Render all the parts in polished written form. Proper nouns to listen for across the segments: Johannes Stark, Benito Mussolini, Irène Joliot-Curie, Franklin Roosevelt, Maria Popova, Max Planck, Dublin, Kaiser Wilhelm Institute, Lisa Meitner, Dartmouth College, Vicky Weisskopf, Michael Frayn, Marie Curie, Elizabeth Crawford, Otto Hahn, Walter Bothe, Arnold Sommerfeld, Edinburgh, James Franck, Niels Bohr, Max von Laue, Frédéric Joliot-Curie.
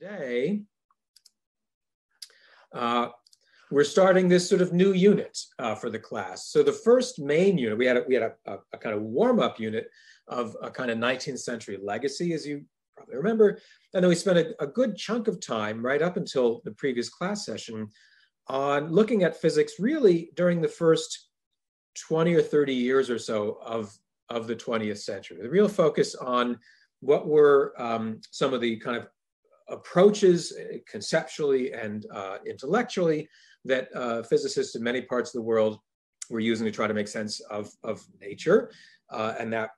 Today, we're starting this sort of new unit for the class. So the first main unit, we had a kind of warm-up unit of a kind of 19th century legacy, as you probably remember. And then we spent a good chunk of time right up until the previous class session on looking at physics really during the first 20 or 30 years or so of the 20th century. The real focus on what were some of the kind of approaches conceptually and intellectually that physicists in many parts of the world were using to try to make sense of nature. And that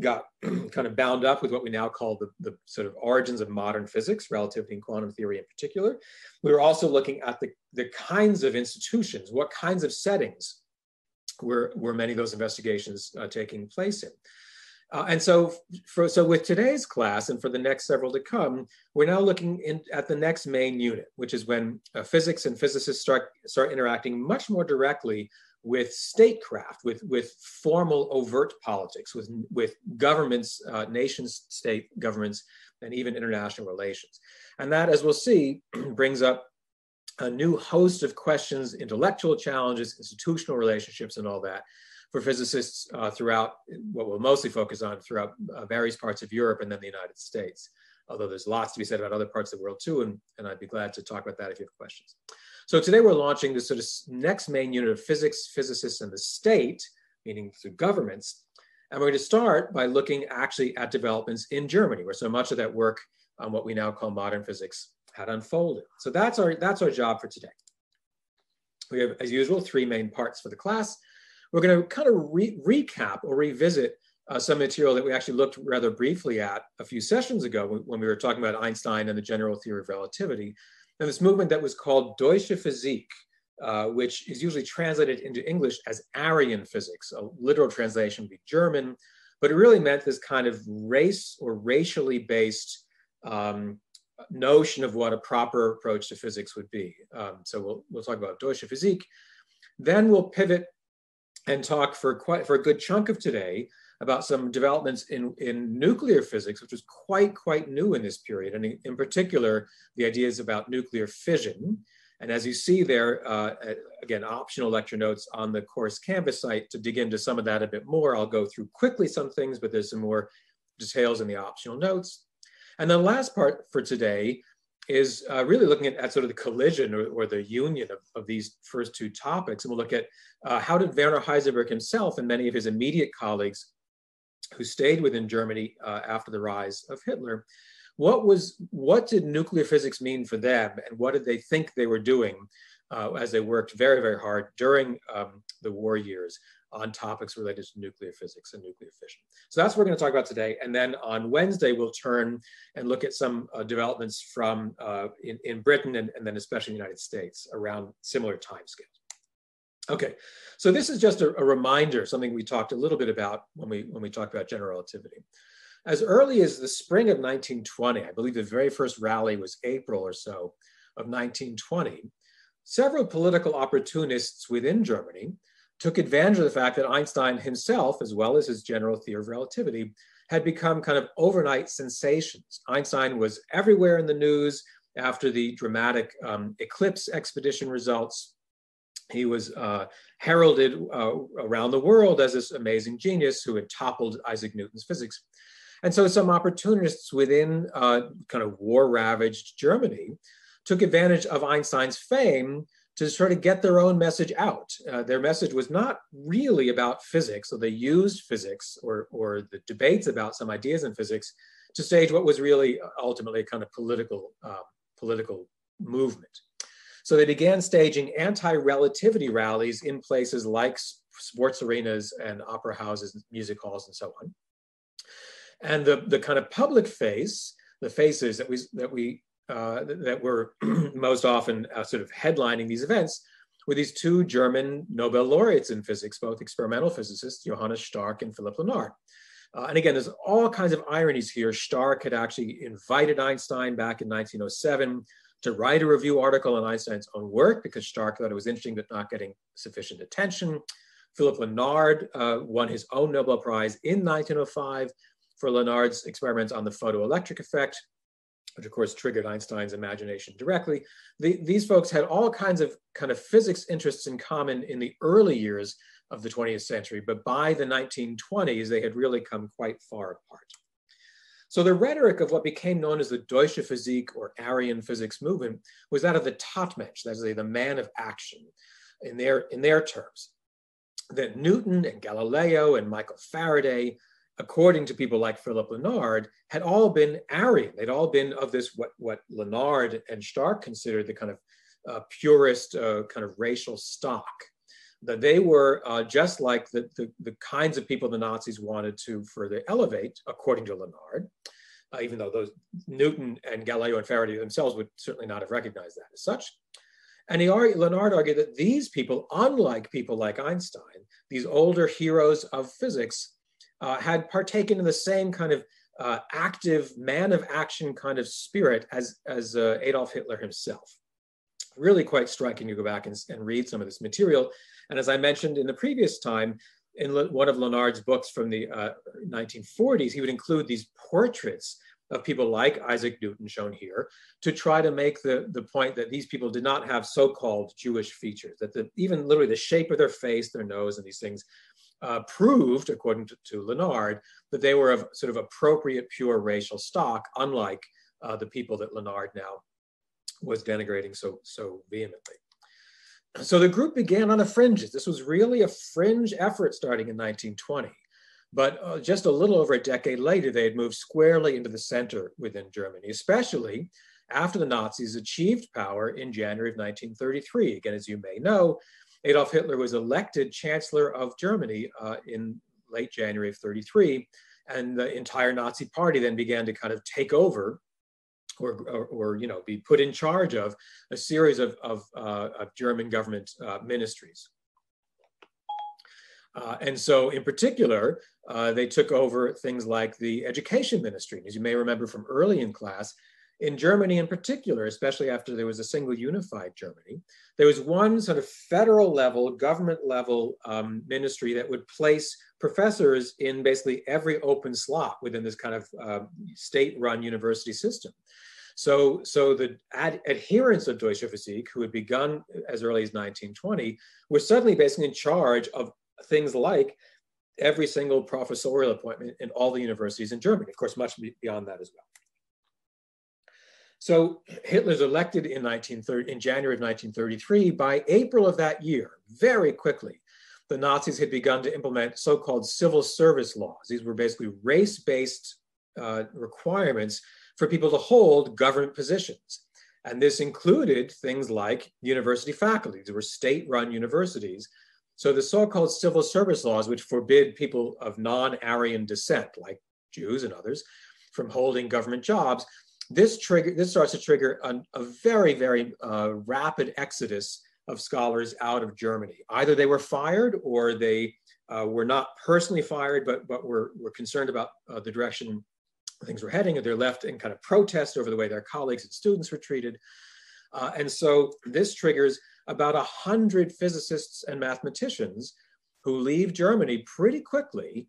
got kind of bound up with what we now call the sort of origins of modern physics, relativity and quantum theory in particular. We were also looking at the kinds of institutions, what kinds of settings were many of those investigations taking place in. And so, so with today's class and for the next several to come, we're now looking at the next main unit, which is when physics and physicists start interacting much more directly with statecraft, with formal overt politics, with governments, nation-state governments, and even international relations. And that, as we'll see, brings up a new host of questions, intellectual challenges, institutional relationships, and all that, for physicists throughout what we'll mostly focus on throughout various parts of Europe and then the United States, although there's lots to be said about other parts of the world too, and I'd be glad to talk about that if you have questions. So today we're launching this sort of next main unit of physics, physicists, and the state, meaning through governments, and we're going to start by looking actually at developments in Germany, where so much of that work on what we now call modern physics had unfolded. So that's our job for today. We have, as usual, three main parts for the class. We're going to kind of recap or revisit some material that we actually looked rather briefly at a few sessions ago when we were talking about Einstein and the general theory of relativity, and this movement that was called Deutsche Physik, which is usually translated into English as Aryan physics. A literal translation would be German, but it really meant this kind of race or racially based notion of what a proper approach to physics would be. So we'll talk about Deutsche Physik. Then we'll pivot and talk for a good chunk of today about some developments in nuclear physics, which was quite new in this period, and in particular, the ideas about nuclear fission. And as you see there, again, optional lecture notes on the course Canvas site to dig into some of that a bit more. I'll go through quickly some things, but there's some more details in the optional notes. And the last part for today is really looking at sort of the collision or the union of these first two topics. And we'll look at how did Werner Heisenberg himself and many of his immediate colleagues who stayed within Germany after the rise of Hitler, what did nuclear physics mean for them? And what did they think they were doing as they worked very hard during the war years on topics related to nuclear physics and nuclear fission. So that's what we're going to talk about today. And then on Wednesday, we'll turn and look at some developments from in Britain and then especially in the United States around similar timescales. Okay, so this is just a reminder, something we talked a little bit about when we talked about general relativity. As early as the spring of 1920, I believe the very first rally was April or so of 1920, several political opportunists within Germany took advantage of the fact that Einstein himself, as well as his general theory of relativity, had become kind of overnight sensations. Einstein was everywhere in the news after the dramatic eclipse expedition results. He was heralded around the world as this amazing genius who had toppled Isaac Newton's physics. And so some opportunists within kind of war-ravaged Germany took advantage of Einstein's fame to sort of get their own message out. Their message was not really about physics, so they used physics or the debates about some ideas in physics to stage what was really ultimately a kind of political movement. So they began staging anti-relativity rallies in places like sports arenas and opera houses, music halls, and so on. And the kind of public face, the faces that were most often sort of headlining these events were these two German Nobel laureates in physics, both experimental physicists, Johannes Stark and Philip Lenard. And again, there's all kinds of ironies here. Stark had actually invited Einstein back in 1907 to write a review article on Einstein's own work because Stark thought it was interesting but not getting sufficient attention. Philip Lenard won his own Nobel Prize in 1905 for Lenard's experiments on the photoelectric effect. which of course triggered Einstein's imagination directly. These folks had all kinds of physics interests in common in the early years of the 20th century, but by the 1920s, they had really come quite far apart. So the rhetoric of what became known as the Deutsche Physik or Aryan physics movement was that of the Tatmensch, that is the man of action, in their terms. That Newton and Galileo and Michael Faraday, according to people like Philip Lenard, had all been Aryan. They'd all been of this, what Lenard and Stark considered the purest racial stock. That they were just like the kinds of people the Nazis wanted to further elevate, according to Lenard, even though those Newton and Galileo and Faraday themselves would certainly not have recognized that as such. And Lenard argued that these people, unlike people like Einstein, these older heroes of physics, had partaken in the same active, man of action spirit as Adolf Hitler himself. Really quite striking to go back and read some of this material. And as I mentioned in the previous time, in one of Lenard's books from the 1940s, he would include these portraits of people like Isaac Newton, shown here, to try to make the point that these people did not have so-called Jewish features, that even literally the shape of their face, their nose, and these things proved, according to Lenard, that they were of appropriate, pure racial stock, unlike the people that Lenard now was denigrating so vehemently. So the group began on the fringes. This was really a fringe effort starting in 1920, but just a little over a decade later, they had moved squarely into the center within Germany, especially after the Nazis achieved power in January of 1933. Again, as you may know, Adolf Hitler was elected Chancellor of Germany in late January of 33, and the entire Nazi party then began to take over or be put in charge of a series of German government ministries. And so in particular, they took over things like the education ministry. And as you may remember from early in class, in Germany in particular, especially after there was a single unified Germany, there was one federal level, government level ministry that would place professors in basically every open slot within this state-run university system. So the adherents of Deutsche Physik, who had begun as early as 1920, were suddenly basically in charge of things like every single professorial appointment in all the universities in Germany, of course, much beyond that as well. So Hitler's elected in January of 1933. By April of that year, very quickly, the Nazis had begun to implement so-called civil service laws. These were basically race-based requirements for people to hold government positions. And this included things like university faculty. There were state-run universities. So the so-called civil service laws, which forbid people of non-Aryan descent, like Jews and others, from holding government jobs, this starts to trigger a very, very rapid exodus of scholars out of Germany. Either they were fired or they were not personally fired, but were concerned about the direction things were heading, or they're left in protest over the way their colleagues and students were treated. And so this triggers about 100 physicists and mathematicians who leave Germany pretty quickly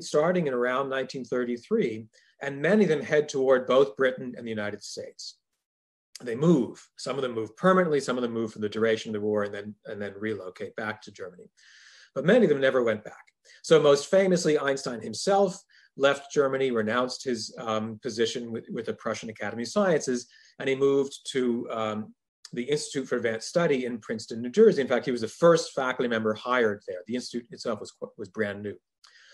starting in around 1933, and many of them head toward both Britain and the United States. They move. Some of them move permanently, some of them move for the duration of the war and then relocate back to Germany. But many of them never went back. So most famously, Einstein himself left Germany, renounced his position with the Prussian Academy of Sciences, and he moved to the Institute for Advanced Study in Princeton, New Jersey. In fact, he was the first faculty member hired there. The institute itself was brand new.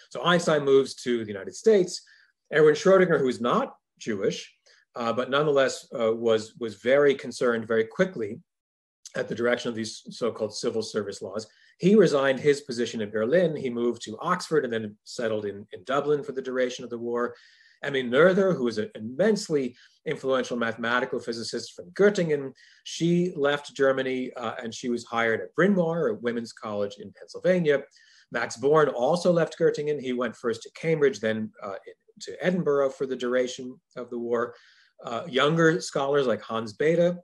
So Einstein moves to the United States. Erwin Schrödinger, who is not Jewish, but nonetheless was very concerned very quickly at the direction of these so-called civil service laws. He resigned his position in Berlin. He moved to Oxford and then settled in Dublin for the duration of the war. Emmy Noether, who was an immensely influential mathematical physicist from Göttingen, she left Germany and she was hired at Bryn Mawr, a women's college in Pennsylvania. Max Born also left Göttingen. He went first to Cambridge, then to Edinburgh for the duration of the war. Younger scholars like Hans Bethe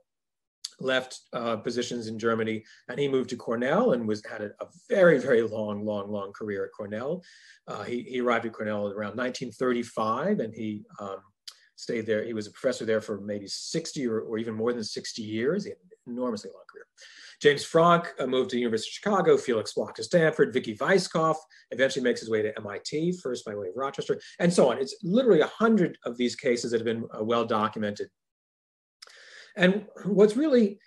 left positions in Germany, and he moved to Cornell and had a very, very long career at Cornell. He arrived at Cornell around 1935, and he stayed there. He was a professor there for maybe 60 or even more than 60 years. He had an enormously long career. James Franck moved to the University of Chicago. Felix walked to Stanford. Vicky Weisskopf eventually makes his way to MIT, first by way of Rochester, and so on. It's literally 100 of these cases that have been well documented. And what's really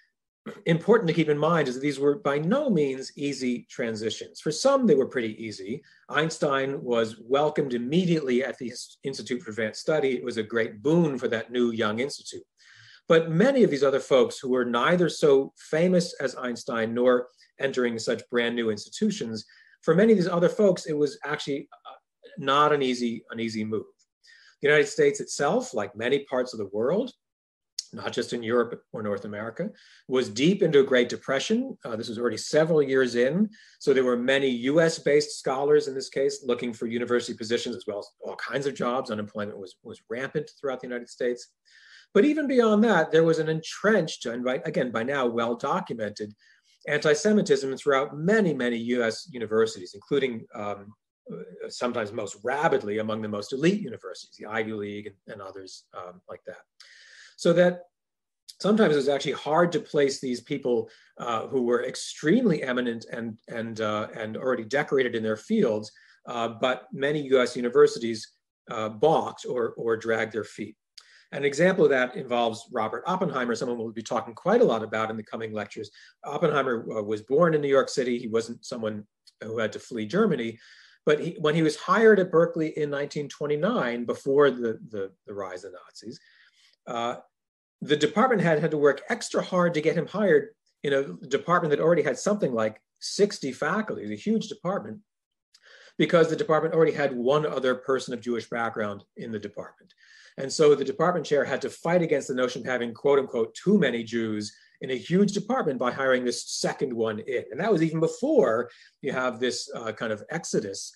important to keep in mind is that these were by no means easy transitions. For some, they were pretty easy. Einstein was welcomed immediately at the Institute for Advanced Study. It was a great boon for that new young institute. But many of these other folks who were neither so famous as Einstein nor entering such brand new institutions, for many of these other folks, it was actually not an easy move. The United States itself, like many parts of the world, not just in Europe or North America, was deep into a Great Depression. This was already several years in. So there were many US-based scholars in this case looking for university positions as well as all kinds of jobs. Unemployment was rampant throughout the United States. But even beyond that, there was an entrenched, and again, by now well-documented anti-Semitism throughout many, many US universities, including sometimes most rabidly among the most elite universities, the Ivy League and others like that. So that sometimes it was actually hard to place these people who were extremely eminent and already decorated in their fields, but many US universities balked or dragged their feet. An example of that involves Robert Oppenheimer, someone we'll be talking quite a lot about in the coming lectures. Oppenheimer was born in New York City. He wasn't someone who had to flee Germany, but when he was hired at Berkeley in 1929, before the rise of the Nazis, the department had to work extra hard to get him hired in a department that already had something like 60 faculty, a huge department, because the department already had one other person of Jewish background in the department. And so the department chair had to fight against the notion of having, quote unquote, too many Jews in a huge department by hiring this second one in. And that was even before you have this kind of exodus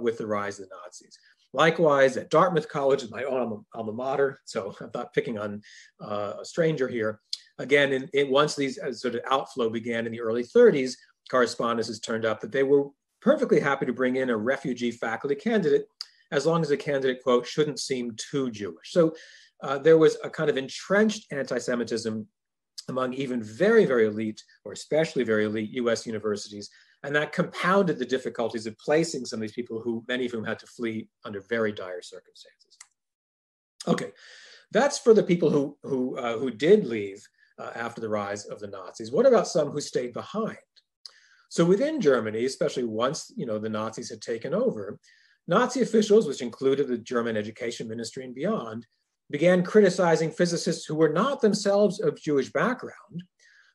with the rise of the Nazis. Likewise, at Dartmouth College, is my alma mater, so I'm not picking on a stranger here. Again, once these sort of outflow began in the early 30s, correspondence has turned up that they were perfectly happy to bring in a refugee faculty candidate as long as the candidate, quote, shouldn't seem too Jewish. So there was a kind of entrenched anti-Semitism among even very, very elite, or especially very elite US universities. And that compounded the difficulties of placing some of these people who, many of whom had to flee under very dire circumstances. Okay, that's for the people who did leave after the rise of the Nazis. What about some who stayed behind? So within Germany, especially once the Nazis had taken over, Nazi officials, which included the German Education Ministry and beyond, began criticizing physicists who were not themselves of Jewish background,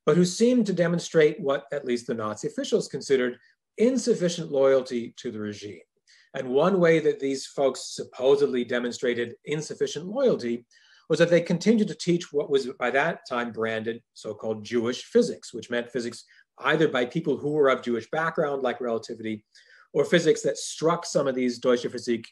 but who seemed to demonstrate what at least the Nazi officials considered insufficient loyalty to the regime. And one way that these folks supposedly demonstrated insufficient loyalty was that they continued to teach what was by that time branded so-called Jewish physics, which meant physics either by people who were of Jewish background like relativity, or physics that struck some of these Deutsche Physik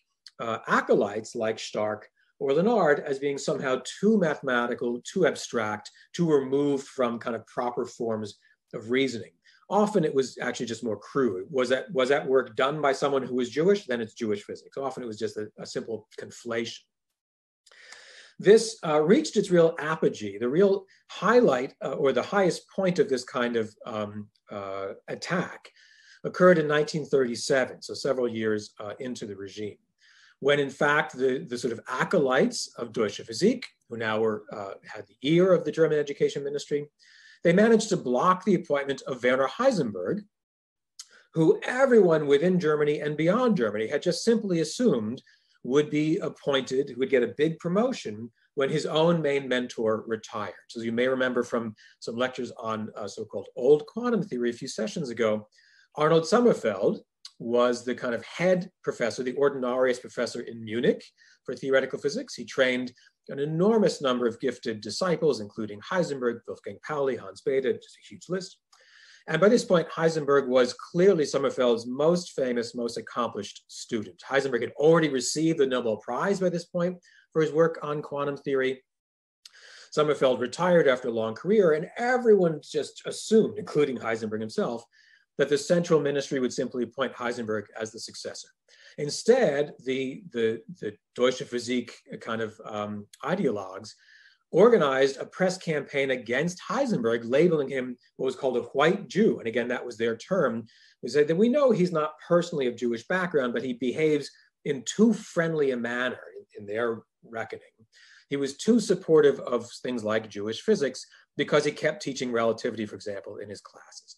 acolytes like Stark or Lenard as being somehow too mathematical, too abstract, too removed from kind of proper forms of reasoning. Often it was actually just more crude. Was that work done by someone who was Jewish? Then it's Jewish physics. Often it was just a simple conflation. This reached its real apogee, the real highlight or the highest point of this kind of attack occurred in 1937, so several years into the regime, when in fact the sort of acolytes of Deutsche Physik, who now were, had the ear of the German Education Ministry, they managed to block the appointment of Werner Heisenberg, who everyone within Germany and beyond Germany had just simply assumed would be appointed, who would get a big promotion when his own main mentor retired. So you may remember from some lectures on so-called old quantum theory a few sessions ago, Arnold Sommerfeld was the kind of head professor, the ordinarius professor in Munich for theoretical physics. He trained an enormous number of gifted disciples, including Heisenberg, Wolfgang Pauli, Hans Bethe, just a huge list. And by this point, Heisenberg was clearly Sommerfeld's most famous, most accomplished student. Heisenberg had already received the Nobel Prize by this point for his work on quantum theory. Sommerfeld retired after a long career, and everyone just assumed, including Heisenberg himself, that the central ministry would simply appoint Heisenberg as the successor. Instead, the Deutsche Physik kind of ideologues organized a press campaign against Heisenberg, labeling him what was called a white Jew. And again, that was their term. We said that we know he's not personally of Jewish background, but he behaves in too friendly a manner in their reckoning. He was too supportive of things like Jewish physics because he kept teaching relativity, for example, in his classes.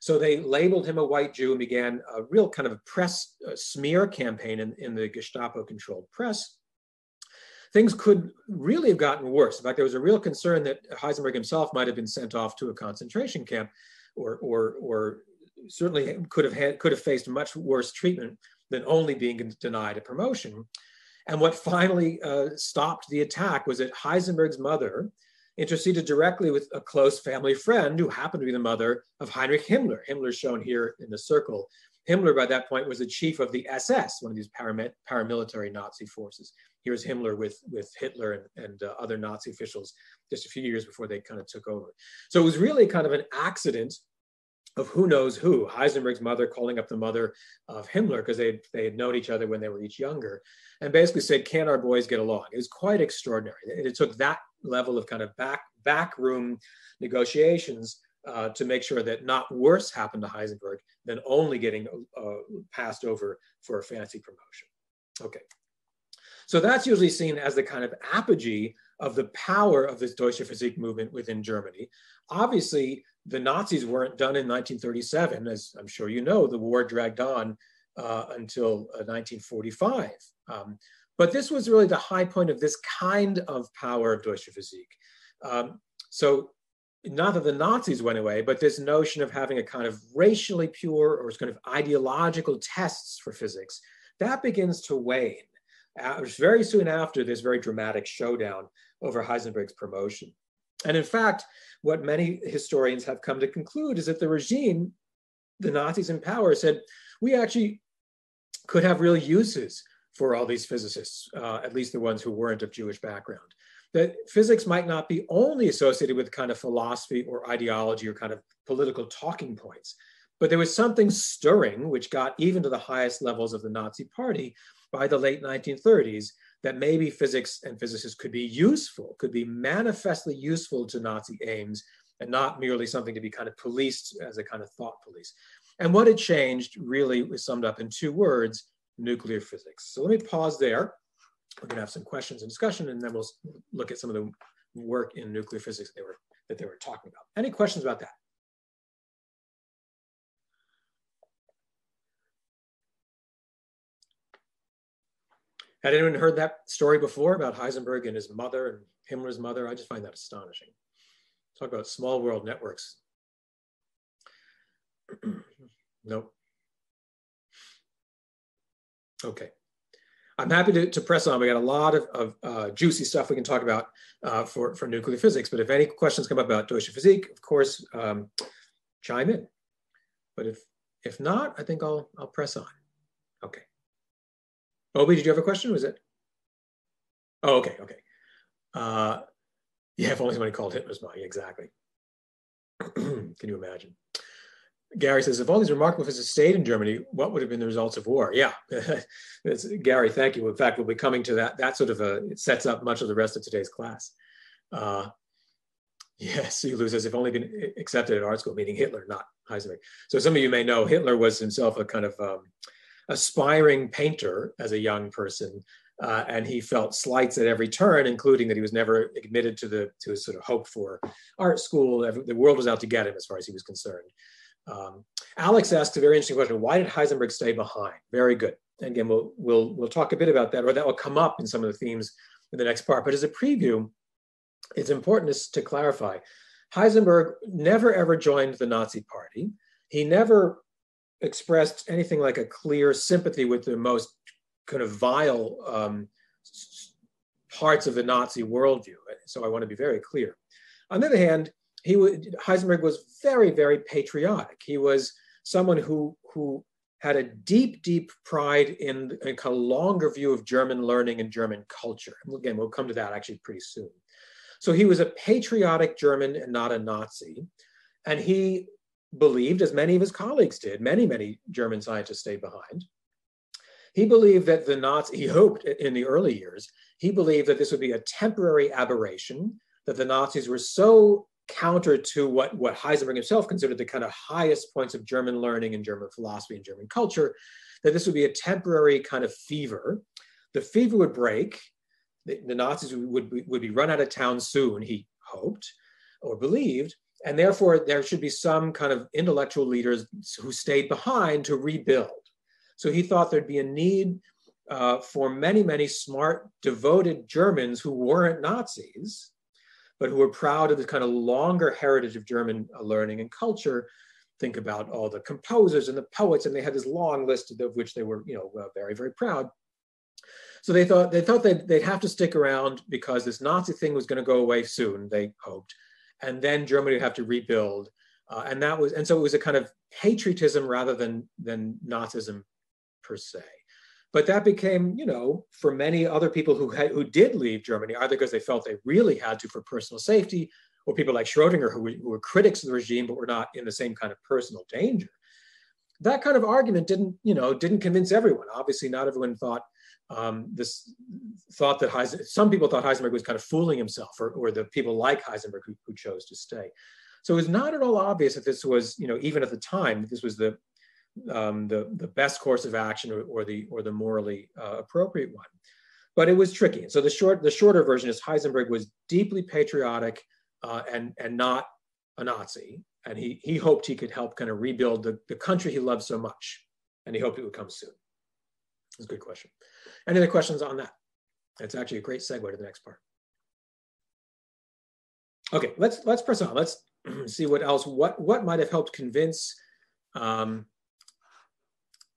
So they labeled him a white Jew and began a real kind of press smear campaign in the Gestapo-controlled press. Things could really have gotten worse. In fact, there was a real concern that Heisenberg himself might have been sent off to a concentration camp, or certainly could have faced much worse treatment than only being denied a promotion. And what finally stopped the attack was that Heisenberg's mother interceded directly with a close family friend who happened to be the mother of Heinrich Himmler. Himmler's shown here in the circle. Himmler, by that point, was the chief of the SS, one of these paramilitary Nazi forces. Here's Himmler with Hitler and other Nazi officials just a few years before they kind of took over. So it was really kind of an accident of who knows who, Heisenberg's mother calling up the mother of Himmler because they had known each other when they were each younger, and basically said, can our boys get along? It was quite extraordinary. It took that level of kind of backroom negotiations to make sure that not worse happened to Heisenberg than only getting passed over for a fancy promotion. Okay, so that's usually seen as the kind of apogee of the power of this Deutsche Physik movement within Germany. Obviously, the Nazis weren't done in 1937. As I'm sure you know, the war dragged on until 1945. But this was really the high point of this kind of power of Deutsche Physik. So not that the Nazis went away, but this notion of having a kind of racially pure or kind of ideological tests for physics, that begins to wane very soon after this very dramatic showdown over Heisenberg's promotion. And in fact, what many historians have come to conclude is that the regime, the Nazis in power, said, we actually could have real uses for all these physicists, at least the ones who weren't of Jewish background. That physics might not be only associated with kind of philosophy or ideology or kind of political talking points, but there was something stirring which got even to the highest levels of the Nazi Party by the late 1930s, that maybe physics and physicists could be useful, could be manifestly useful to Nazi aims and not merely something to be kind of policed as a kind of thought police. And what had changed really was summed up in two words: nuclear physics. So let me pause there. We're going to have some questions and discussion, and then we'll look at some of the work in nuclear physics that they were talking about. Any questions about that? Had anyone heard that story before about Heisenberg and his mother and Himmler's mother? I just find that astonishing. Talk about small world networks. Nope. Okay. I'm happy to press on. We got a lot of juicy stuff we can talk about for nuclear physics, but if any questions come up about Deutsche Physik, of course, chime in. But if not, I think I'll press on. Okay. Obi, did you have a question? Was it? Oh, okay, okay. Yeah, if only somebody called Hitler's mom, exactly. Can you imagine? Gary says, if all these remarkable physicists stayed in Germany, what would have been the results of war? Yeah, Gary, thank you. In fact, we'll be coming to that. That sort of it sets up much of the rest of today's class. Yes, Sulu says, if only been accepted at art school, meaning Hitler, not Heisenberg. So some of you may know Hitler was himself a kind of aspiring painter as a young person, and he felt slights at every turn, including that he was never admitted to his sort of hope for art school. The world was out to get him as far as he was concerned. Alex asked a very interesting question: why did Heisenberg stay behind? Very good. And again, we'll talk a bit about that, or that will come up in some of the themes in the next part. But as a preview, it's important to clarify: Heisenberg never ever joined the Nazi Party. He never expressed anything like a clear sympathy with the most kind of vile parts of the Nazi worldview. So I want to be very clear. On the other hand, Heisenberg was very, very patriotic. He was someone who had a deep, deep pride in a kind of longer view of German learning and German culture. And again, we'll come to that actually pretty soon. So he was a patriotic German and not a Nazi. And he believed, as many of his colleagues did, many German scientists stayed behind. He believed that the Nazis, he hoped in the early years, he believed that this would be a temporary aberration, that the Nazis were so counter to what Heisenberg himself considered the kind of highest points of German learning and German philosophy and German culture, that this would be a temporary kind of fever. The fever would break, the Nazis would be run out of town soon, he hoped or believed, and therefore there should be some kind of intellectual leaders who stayed behind to rebuild. So he thought there'd be a need for many smart, devoted Germans who weren't Nazis, but who were proud of the kind of longer heritage of German learning and culture. Think about all the composers and the poets, and they had this long list of which they were, very proud. So they thought they'd have to stick around because this Nazi thing was going to go away soon, they hoped, and then Germany would have to rebuild. And so it was a kind of patriotism rather than Nazism per se. But that became, for many other people who did leave Germany, either because they felt they really had to for personal safety, or people like Schrodinger who were critics of the regime but were not in the same kind of personal danger. That kind of argument didn't convince everyone. Obviously, not everyone some people thought Heisenberg was kind of fooling himself, or the people like Heisenberg who chose to stay. So it was not at all obvious that this was, even at the time, that this was the best course of action or the morally appropriate one, but it was tricky. And so the shorter version is Heisenberg was deeply patriotic and not a Nazi, and he hoped he could help kind of rebuild the country he loved so much, and he hoped it would come soon. That's a good question. Any other questions on that? That's actually a great segue to the next part. Okay, let's press on. Let's see what else. What might have helped convince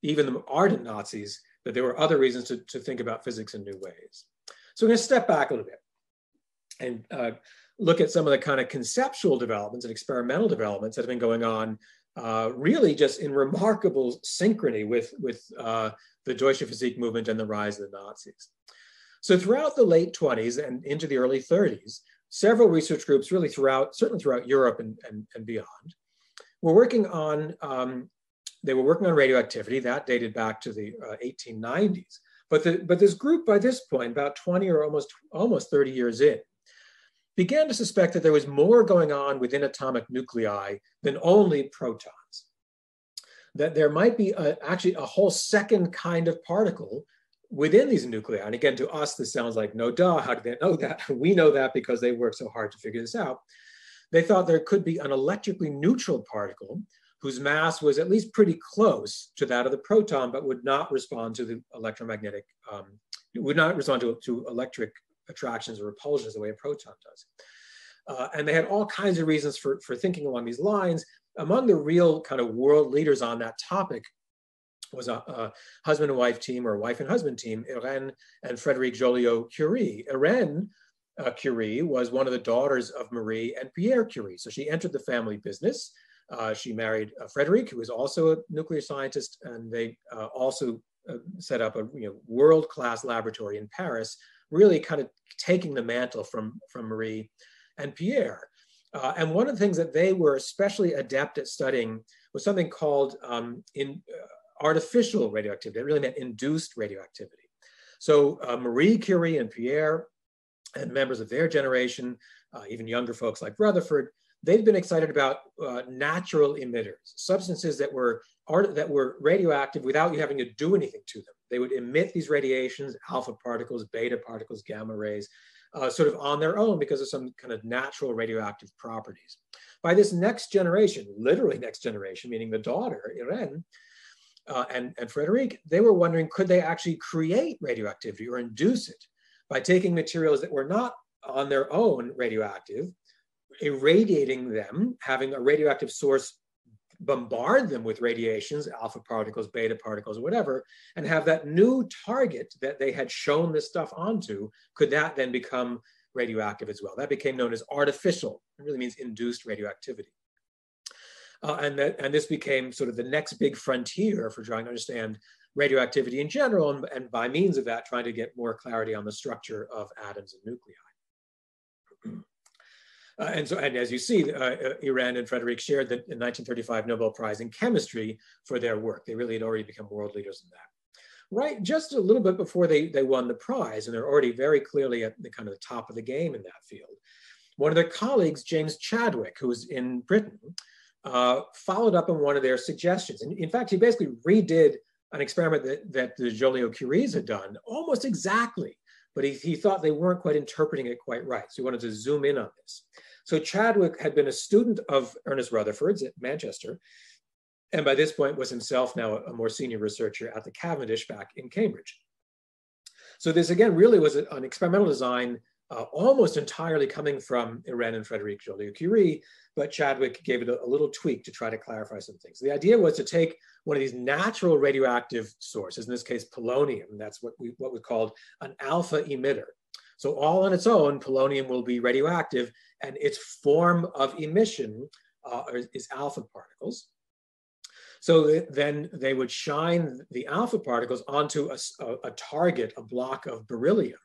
even the ardent Nazis that there were other reasons to think about physics in new ways. So we're going to step back a little bit and look at some of the kind of conceptual developments and experimental developments that have been going on really just in remarkable synchrony with the Deutsche Physik movement and the rise of the Nazis. So throughout the late 20s and into the early 30s, several research groups really certainly throughout Europe and beyond were working on radioactivity. That dated back to the 1890s. But this group by this point, about 20 or almost 30 years in, began to suspect that there was more going on within atomic nuclei than only protons. That there might be actually a whole second kind of particle within these nuclei. And again, to us, this sounds like, no duh, how do they know that? We know that because they worked so hard to figure this out. They thought there could be an electrically neutral particle whose mass was at least pretty close to that of the proton, but would not respond to the electromagnetic, would not respond to electric attractions or repulsions the way a proton does. And they had all kinds of reasons for thinking along these lines. Among the real kind of world leaders on that topic was a husband and wife team, or wife and husband team, Irène and Frédéric Joliot-Curie. Irène Curie was one of the daughters of Marie and Pierre Curie. So she entered the family business. She married Frédéric, who was also a nuclear scientist, and they also set up a world-class laboratory in Paris, really kind of taking the mantle from Marie and Pierre. And one of the things that they were especially adept at studying was something called artificial radioactivity. It really meant induced radioactivity. So Marie Curie and Pierre and members of their generation, even younger folks like Rutherford, they've been excited about natural emitters, substances that were radioactive without you having to do anything to them. They would emit these radiations, alpha particles, beta particles, gamma rays, sort of on their own because of some kind of natural radioactive properties. By this next generation, literally next generation, meaning the daughter, Irène, and Frédéric, they were wondering, could they actually create radioactivity or induce it by taking materials that were not on their own radioactive, irradiating them, having a radioactive source bombard them with radiations, alpha particles, beta particles, whatever, and have that new target that they had shown this stuff onto, could that then become radioactive as well? That became known as artificial. It really means induced radioactivity. And this became sort of the next big frontier for trying to understand radioactivity in general, and by means of that, trying to get more clarity on the structure of atoms and nuclei. And as you see, Irène and Frédéric shared the 1935 Nobel Prize in Chemistry for their work. They really had already become world leaders in that. Right, just a little bit before they won the prize, and they're already very clearly at the kind of the top of the game in that field. One of their colleagues, James Chadwick, who's in Britain, followed up on one of their suggestions. And in fact, he basically redid an experiment that the Joliot-Curies had done almost exactly, but he thought they weren't quite interpreting it quite right. So he wanted to zoom in on this. So Chadwick had been a student of Ernest Rutherford's at Manchester, and by this point was himself now a more senior researcher at the Cavendish back in Cambridge. So this again really was an experimental design almost entirely coming from Irène and Frédéric Joliot-Curie, but Chadwick gave it a little tweak to try to clarify some things. The idea was to take one of these natural radioactive sources, in this case polonium, that's what we called an alpha emitter. So all on its own, polonium will be radioactive, and its form of emission is alpha particles. So then they would shine the alpha particles onto a target, a block of beryllium,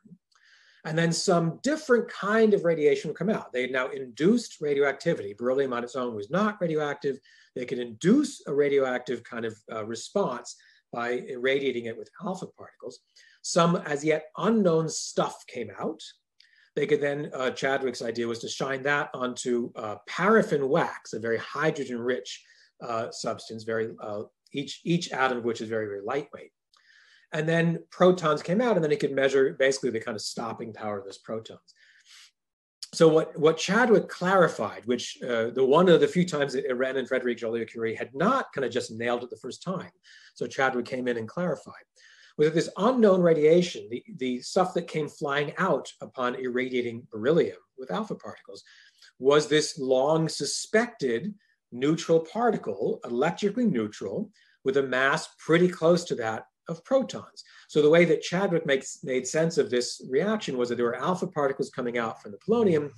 and then some different kind of radiation would come out. They had now induced radioactivity. Beryllium on its own was not radioactive. They could induce a radioactive kind of response by irradiating it with alpha particles. Some as yet unknown stuff came out. They could then, Chadwick's idea was to shine that onto paraffin wax, a very hydrogen-rich substance, very each atom of which is very, very lightweight. And then protons came out, and then he could measure basically the kind of stopping power of those protons. So what Chadwick clarified, which the one of the few times that Irène and Frédéric Joliot-Curie had not kind of just nailed it the first time, so Chadwick came in and clarified, was that this unknown radiation, the stuff that came flying out upon irradiating beryllium with alpha particles, was this long suspected neutral particle, electrically neutral, with a mass pretty close to that of protons. So the way that Chadwick made sense of this reaction was that there were alpha particles coming out from the polonium,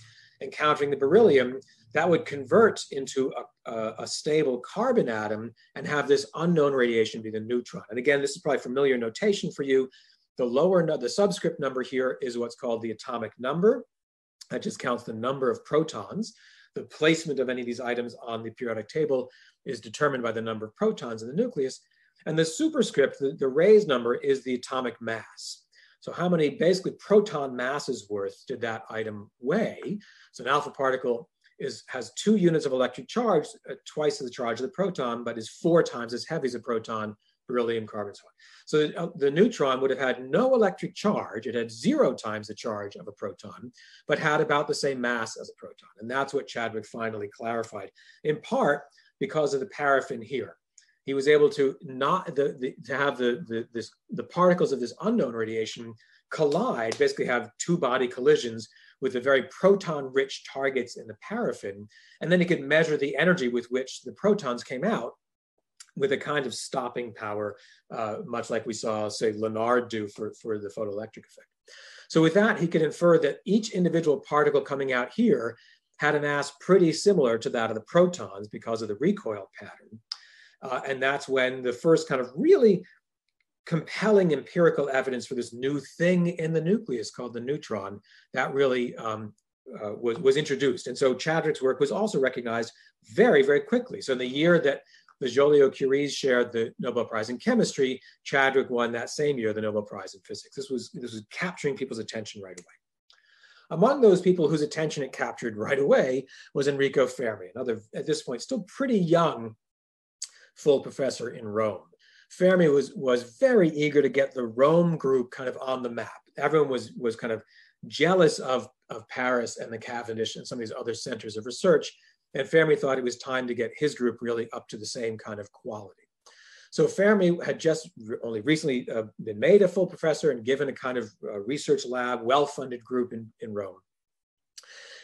encountering the beryllium, that would convert into a stable carbon atom and have this unknown radiation be the neutron. And again, this is probably familiar notation for you. The lower, the subscript number here is what's called the atomic number. That just counts the number of protons. The placement of any of these items on the periodic table is determined by the number of protons in the nucleus. And the superscript, the raised number, is the atomic mass. So how many basically proton masses worth did that item weigh? So an alpha particle has 2 units of electric charge, twice the charge of the proton, but is 4 times as heavy as a proton, beryllium, carbon, so on. So the neutron would have had no electric charge. It had 0 times the charge of a proton, but had about the same mass as a proton. And that's what Chadwick finally clarified, in part because of the paraffin here. He was able to have the particles of this unknown radiation collide, basically have 2-body collisions with the very proton-rich targets in the paraffin. And then he could measure the energy with which the protons came out, with a kind of stopping power, much like we saw, say, Lenard do for the photoelectric effect. So with that, he could infer that each individual particle coming out here had a mass pretty similar to that of the protons because of the recoil pattern. And that's when the first kind of really compelling empirical evidence for this new thing in the nucleus called the neutron, that really was introduced. And so Chadwick's work was also recognized very, very quickly. So in the year that the Joliot-Curies shared the Nobel Prize in Chemistry, Chadwick won that same year the Nobel Prize in Physics. This was capturing people's attention right away. Among those people whose attention it captured right away was Enrico Fermi, another, at this point, still pretty young full professor in Rome. Fermi was very eager to get the Rome group kind of on the map. Everyone was kind of jealous of Paris and the Cavendish and some of these other centers of research. And Fermi thought it was time to get his group really up to the same kind of quality. So Fermi had just only recently been made a full professor and given a kind of research lab, well-funded group in Rome.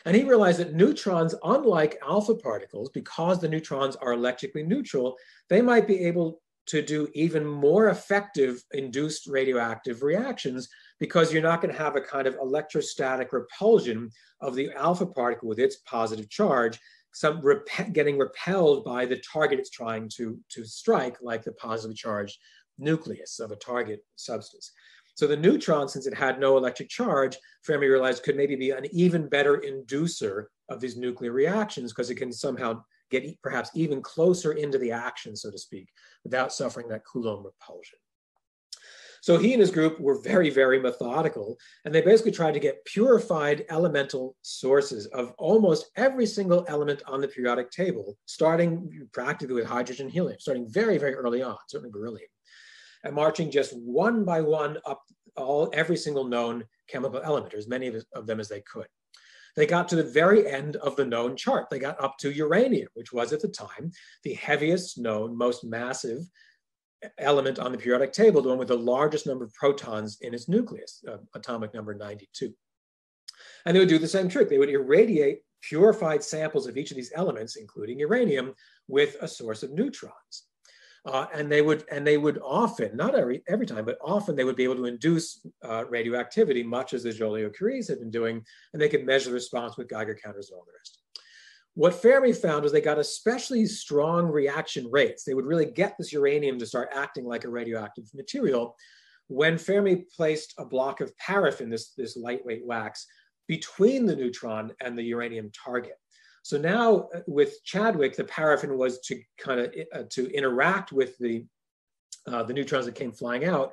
And he realized that neutrons, unlike alpha particles, because the neutrons are electrically neutral, they might be able to do even more effective induced radioactive reactions because you're not going to have a kind of electrostatic repulsion of the alpha particle with its positive charge, some getting repelled by the target it's trying to strike, like the positively charged nucleus of a target substance. So the neutron, since it had no electric charge, Fermi realized could maybe be an even better inducer of these nuclear reactions, because it can somehow get perhaps even closer into the action, so to speak, without suffering that Coulomb repulsion. So he and his group were very, very methodical, and they basically tried to get purified elemental sources of almost every single element on the periodic table, starting practically with hydrogen, helium, starting very, very early on, certainly beryllium, and marching just one by one up every single known chemical element, or as many of them as they could. They got to the very end of the known chart. They got up to uranium, which was at the time the heaviest known, most massive element on the periodic table, the one with the largest number of protons in its nucleus, atomic number 92. And they would do the same trick. They would irradiate purified samples of each of these elements, including uranium, with a source of neutrons. And they would often, not every time, but often they would be able to induce radioactivity, much as the Joliot-Curies had been doing, and they could measure the response with Geiger counters and all the rest. What Fermi found was they got especially strong reaction rates. They would really get this uranium to start acting like a radioactive material when Fermi placed a block of paraffin, this lightweight wax, between the neutron and the uranium target. So now with Chadwick, the paraffin was to kind of to interact with the neutrons that came flying out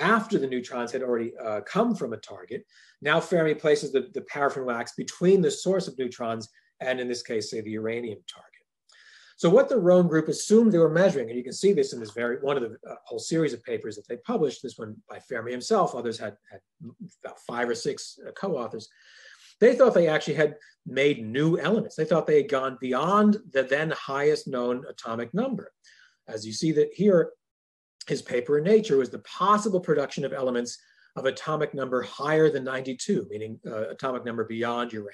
after the neutrons had already come from a target. Now Fermi places the paraffin wax between the source of neutrons and, in this case, say the uranium target. So what the Rome group assumed they were measuring, and you can see this in this one of the whole series of papers that they published, this one by Fermi himself, others had about 5 or 6 co-authors. They thought they actually had made new elements. They thought they had gone beyond the then highest known atomic number. As you see that here, his paper in Nature was the possible production of elements of atomic number higher than 92, meaning atomic number beyond uranium.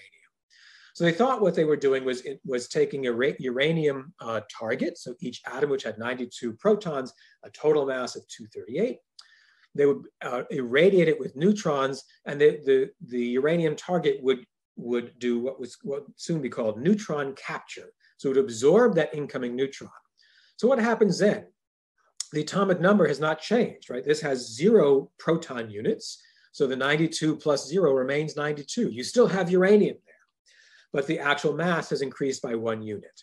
So they thought what they were doing was taking a uranium target, so each atom which had 92 protons, a total mass of 238, they would irradiate it with neutrons, and the uranium target would do what would soon be called neutron capture. So it would absorb that incoming neutron. So what happens then? The atomic number has not changed, right? This has 0 proton units. So the 92 plus 0 remains 92. You still have uranium there, but the actual mass has increased by 1 unit.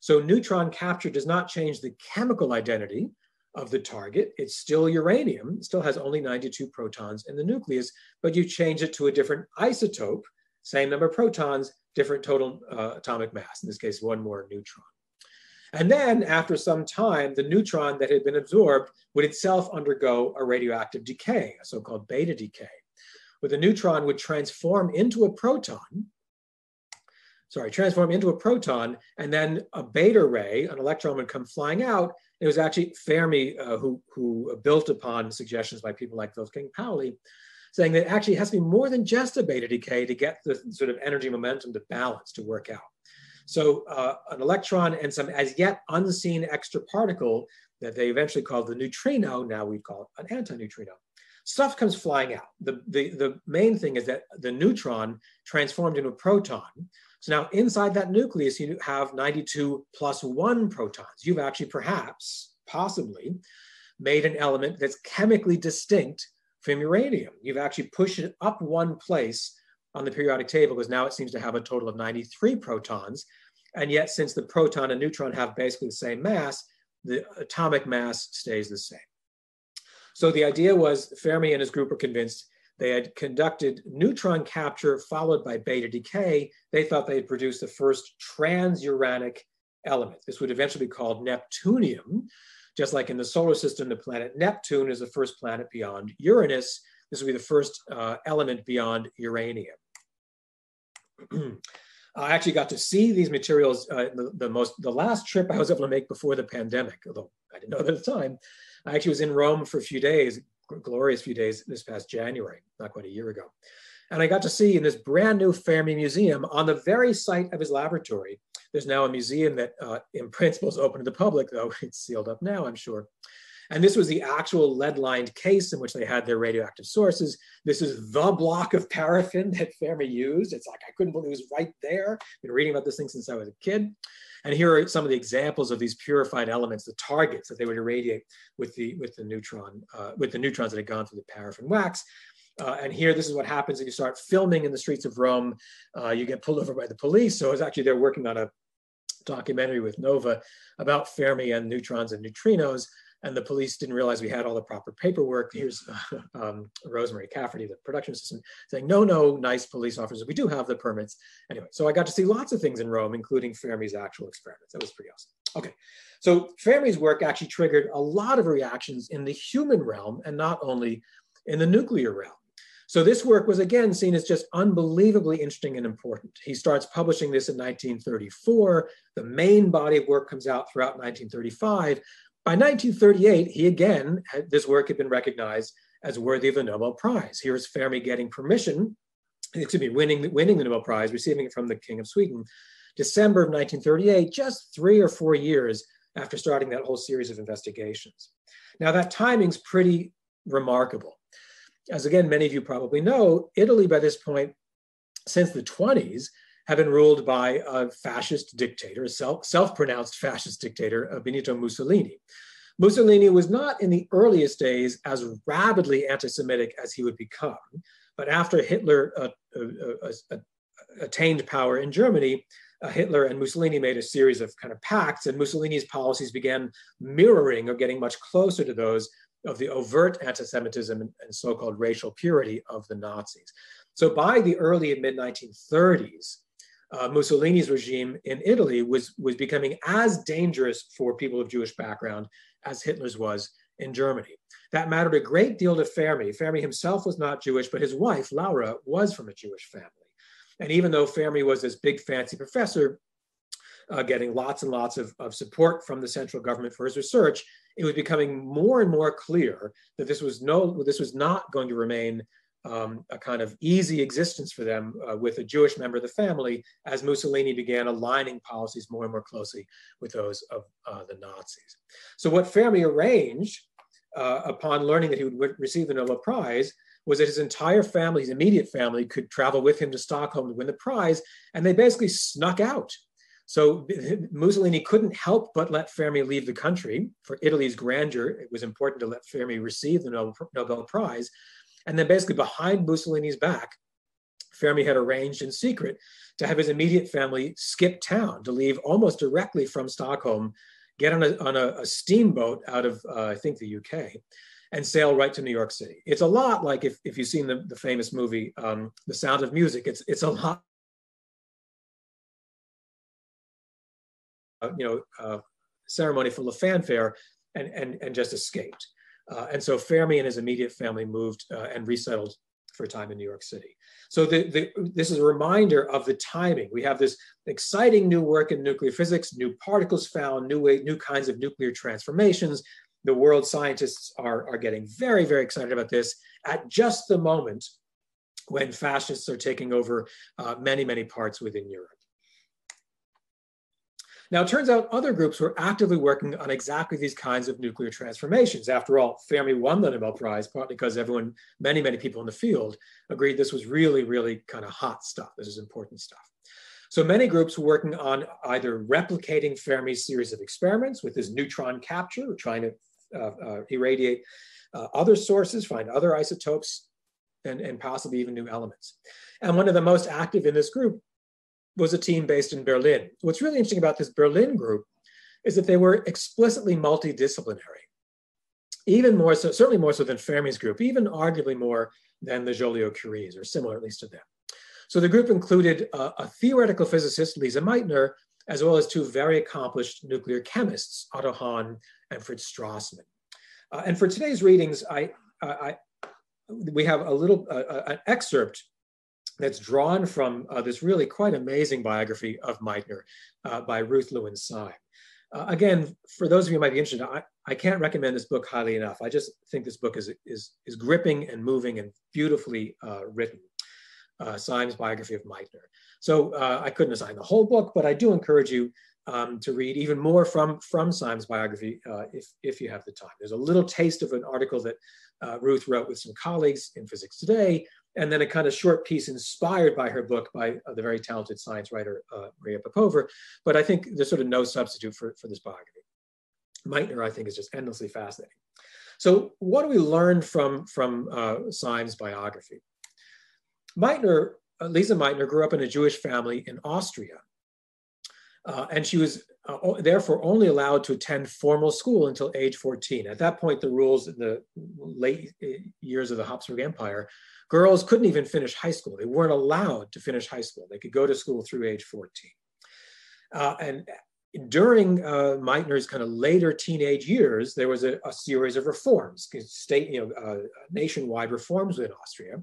So neutron capture does not change the chemical identity of the target. It's still uranium, it still has only 92 protons in the nucleus, but you change it to a different isotope, same number of protons, different total atomic mass, in this case, 1 more neutron. And then after some time, the neutron that had been absorbed would itself undergo a radioactive decay, a so-called beta decay, where the neutron would transform into a proton, and then a beta ray, an electron, would come flying out. It was actually Fermi who built upon suggestions by people like Wolfgang Pauli, saying that actually it has to be more than just a beta decay to get the sort of energy momentum to balance, to work out. So an electron and some as yet unseen extra particle that they eventually called the neutrino, now we call it an antineutrino, stuff comes flying out. The main thing is that the neutron transformed into a proton. So now inside that nucleus, you have 92 plus 1 protons. You've actually perhaps, possibly, made an element that's chemically distinct from uranium. You've actually pushed it up 1 place on the periodic table because now it seems to have a total of 93 protons. And yet, since the proton and neutron have basically the same mass, the atomic mass stays the same. So the idea was Fermi and his group were convinced they had conducted neutron capture followed by beta decay. They thought they had produced the first transuranic element. This would eventually be called Neptunium. Just like in the solar system, the planet Neptune is the first planet beyond Uranus. This would be the first element beyond uranium. I actually got to see these materials the last trip I was able to make before the pandemic, although I didn't know that at the time. I actually was in Rome for a few days, glorious few days this past January, not quite a year ago. And I got to see in this brand new Fermi museum on the very site of his laboratory. There's now a museum that in principle is open to the public, though it's sealed up now, I'm sure. And this was the actual lead-lined case in which they had their radioactive sources. This is the block of paraffin that Fermi used. It's like, I couldn't believe it was right there. I've been reading about this thing since I was a kid. And here are some of the examples of these purified elements, the targets that they would irradiate with the neutrons that had gone through the paraffin wax. And here, this is what happens if you start filming in the streets of Rome. You get pulled over by the police. So I was actually there working on a documentary with Nova about Fermi and neutrons and neutrinos. And the police didn't realize we had all the proper paperwork. Here's Rosemary Cafferty, the production assistant, saying, no, no, nice police officers, we do have the permits. Anyway, so I got to see lots of things in Rome, including Fermi's actual experiments. That was pretty awesome. Okay, so Fermi's work actually triggered a lot of reactions in the human realm and not only in the nuclear realm. So this work was again seen as just unbelievably interesting and important. He starts publishing this in 1934. The main body of work comes out throughout 1935. By 1938, he again, this work had been recognized as worthy of the Nobel Prize. Here is Fermi getting permission, excuse me, winning the Nobel Prize, receiving it from the King of Sweden, December of 1938, just 3 or 4 years after starting that whole series of investigations. Now that timing's pretty remarkable. As again, many of you probably know, Italy by this point, since the 1920s, had been ruled by a fascist dictator, a self-pronounced fascist dictator, Benito Mussolini. Mussolini was not in the earliest days as rabidly anti-Semitic as he would become, but after Hitler attained power in Germany, Hitler and Mussolini made a series of kind of pacts, and Mussolini's policies began mirroring or getting much closer to those of the overt anti-Semitism and so-called racial purity of the Nazis. So by the early and mid-1930s, Mussolini's regime in Italy was becoming as dangerous for people of Jewish background as Hitler's was in Germany. That mattered a great deal to Fermi. Fermi himself was not Jewish, but his wife, Laura, was from a Jewish family. And even though Fermi was this big fancy professor, getting lots and lots of support from the central government for his research, it was becoming more and more clear that this was not going to remain a kind of easy existence for them with a Jewish member of the family, as Mussolini began aligning policies more and more closely with those of the Nazis. So what Fermi arranged upon learning that he would receive the Nobel Prize was that his entire family, his immediate family, could travel with him to Stockholm to win the prize, and they basically snuck out. So Mussolini couldn't help but let Fermi leave the country. For Italy's grandeur, it was important to let Fermi receive the Nobel Prize. And then basically behind Mussolini's back, Fermi had arranged in secret to have his immediate family skip town, to leave almost directly from Stockholm, get on a steamboat out of, I think, the UK, and sail right to New York City. It's a lot like, if you've seen the famous movie, The Sound of Music, it's a lot, ceremony full of fanfare, and just escaped. And so Fermi and his immediate family moved and resettled for a time in New York City. So this is a reminder of the timing. We have this exciting new work in nuclear physics, new particles found, new kinds of nuclear transformations. The world scientists are getting very, very excited about this at just the moment when fascists are taking over many, many parts within Europe. Now, it turns out other groups were actively working on exactly these kinds of nuclear transformations. After all, Fermi won the Nobel Prize, partly because everyone, many, many people in the field agreed this was really, really kind of hot stuff. This is important stuff. So many groups were working on either replicating Fermi's series of experiments with his neutron capture, trying to irradiate other sources, find other isotopes, and possibly even new elements. And one of the most active in this group was a team based in Berlin. What's really interesting about this Berlin group is that they were explicitly multidisciplinary, even more so, certainly more so than Fermi's group, even arguably more than the Joliot-Curies, or similar at least to them. So the group included a theoretical physicist, Lisa Meitner, as well as two very accomplished nuclear chemists, Otto Hahn and Fritz Strassmann. And for today's readings, we have a little an excerpt that's drawn from this really quite amazing biography of Meitner by Ruth Lewin-Syme. Again, for those of you who might be interested, I can't recommend this book highly enough. I just think this book is gripping and moving and beautifully written, Syme's biography of Meitner. So I couldn't assign the whole book, but I do encourage you to read even more from Syme's biography if you have the time. There's a little taste of an article that Ruth wrote with some colleagues in Physics Today, and then a kind of short piece inspired by her book by the very talented science writer, Maria Popova. But I think there's sort of no substitute for this biography. Meitner, I think, is just endlessly fascinating. So what do we learn from Syme's biography? Lisa Meitner grew up in a Jewish family in Austria, and she was therefore only allowed to attend formal school until age 14. At that point, the rules in the late years of the Habsburg Empire, girls couldn't even finish high school. They weren't allowed to finish high school. They could go to school through age 14. And during Meitner's kind of later teenage years, there was a series of reforms, state, nationwide reforms within Austria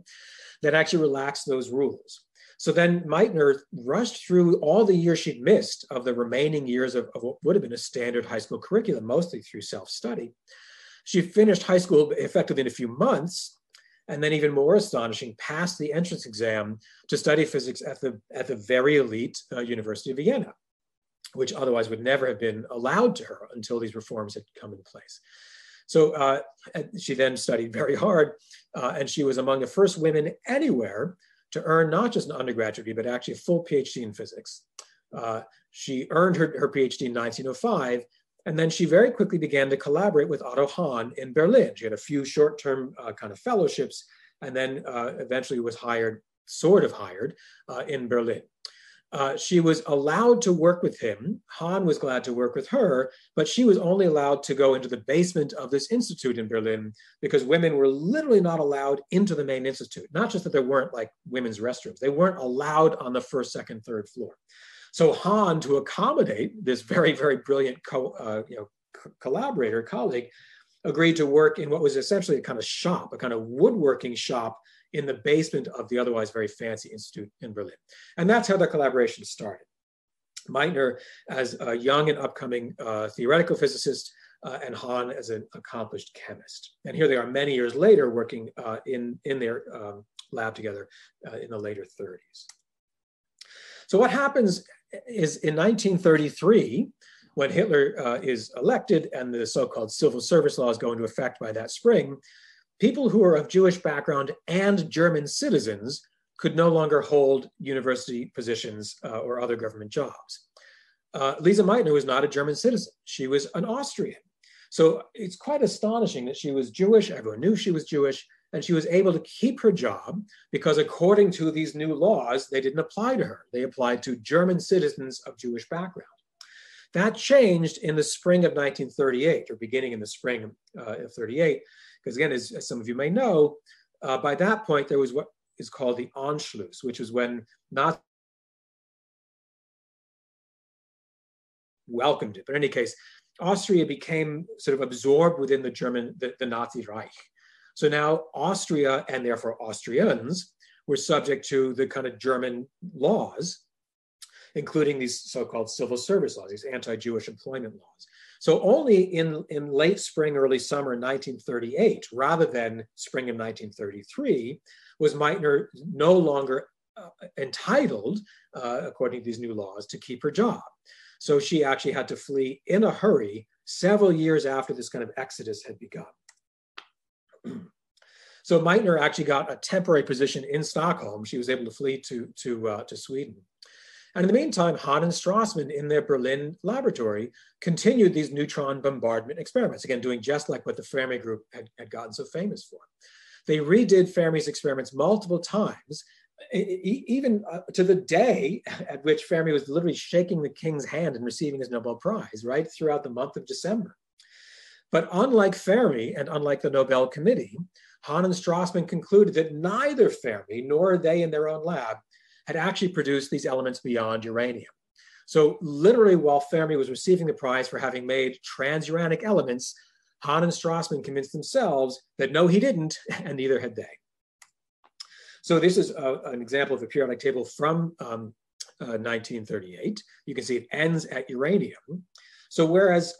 that actually relaxed those rules. So then Meitner rushed through all the years she'd missed of the remaining years of what would have been a standard high school curriculum, mostly through self-study. She finished high school effectively in a few months, and then even more astonishing, passed the entrance exam to study physics at the very elite University of Vienna, which otherwise would never have been allowed to her until these reforms had come in place. So she then studied very hard, and she was among the first women anywhere to earn not just an undergraduate degree, but actually a full PhD in physics. She earned her PhD in 1905, and then she very quickly began to collaborate with Otto Hahn in Berlin. She had a few short-term kind of fellowships, and then eventually was hired in Berlin. She was allowed to work with him. Hahn was glad to work with her, but she was only allowed to go into the basement of this institute in Berlin because women were literally not allowed into the main institute. Not just that there weren't like women's restrooms, they weren't allowed on the first, second, third floor. So Hahn, to accommodate this very, very brilliant colleague, agreed to work in what was essentially a kind of shop, a kind of woodworking shop in the basement of the otherwise very fancy institute in Berlin. And that's how the collaboration started. Meitner as a young and upcoming theoretical physicist, and Hahn as an accomplished chemist. And here they are many years later working in their lab together in the later 30s. So what happens is in 1933, when Hitler is elected and the so-called civil service laws go into effect by that spring, people who are of Jewish background and German citizens could no longer hold university positions or other government jobs. Lisa Meitner was not a German citizen. She was an Austrian. So it's quite astonishing that she was Jewish. Everyone knew she was Jewish, and she was able to keep her job because according to these new laws, they didn't apply to her. They applied to German citizens of Jewish background. That changed in the spring of 1938, or beginning in the spring of 38, because again, as some of you may know, by that point, there was what is called the Anschluss, which is when Nazis welcomed it. But in any case, Austria became sort of absorbed within the Nazi Reich. So now Austria, and therefore Austrians, were subject to the kind of German laws, including these so-called civil service laws, these anti-Jewish employment laws. So only in late spring, early summer 1938, rather than spring of 1933, was Meitner no longer entitled, according to these new laws, to keep her job. So she actually had to flee in a hurry several years after this kind of exodus had begun. So Meitner actually got a temporary position in Stockholm. She was able to flee to Sweden. And in the meantime, Hahn and Strassmann in their Berlin laboratory continued these neutron bombardment experiments, again, doing just like what the Fermi group had gotten so famous for. They redid Fermi's experiments multiple times, even to the day at which Fermi was literally shaking the king's hand and receiving his Nobel Prize, right, throughout the month of December. But unlike Fermi and unlike the Nobel Committee, Hahn and Strassmann concluded that neither Fermi nor they in their own lab had actually produced these elements beyond uranium. So literally while Fermi was receiving the prize for having made transuranic elements, Hahn and Strassmann convinced themselves that no, he didn't, and neither had they. So this is an example of a periodic table from 1938. You can see it ends at uranium. So whereas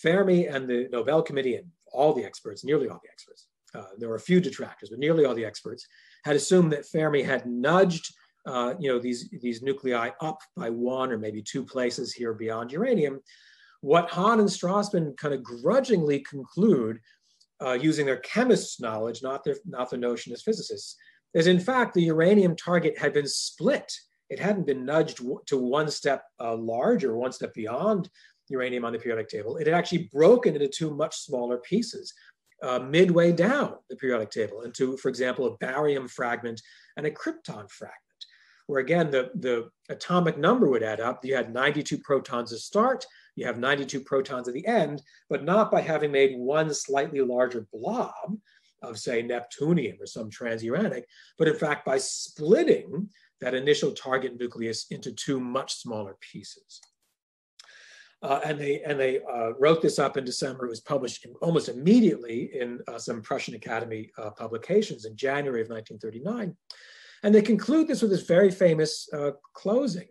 Fermi and the Nobel Committee and all the experts, nearly all the experts, there were a few detractors, but nearly all the experts had assumed that Fermi had nudged these nuclei up by one or maybe two places here beyond uranium. What Hahn and Strassmann kind of grudgingly conclude, using their chemists' knowledge, not their notion as physicists, is in fact the uranium target had been split. It hadn't been nudged to one step larger, one step beyond uranium on the periodic table. It had actually broken into two much smaller pieces. midway down the periodic table into, for example, a barium fragment and a krypton fragment, where again, the atomic number would add up. You had 92 protons to start, you have 92 protons at the end, but not by having made one slightly larger blob of, say, neptunium or some transuranic, but in fact, by splitting that initial target nucleus into two much smaller pieces. And they wrote this up in December. It was published almost immediately in some Prussian Academy publications in January of 1939. And they conclude this with this very famous closing.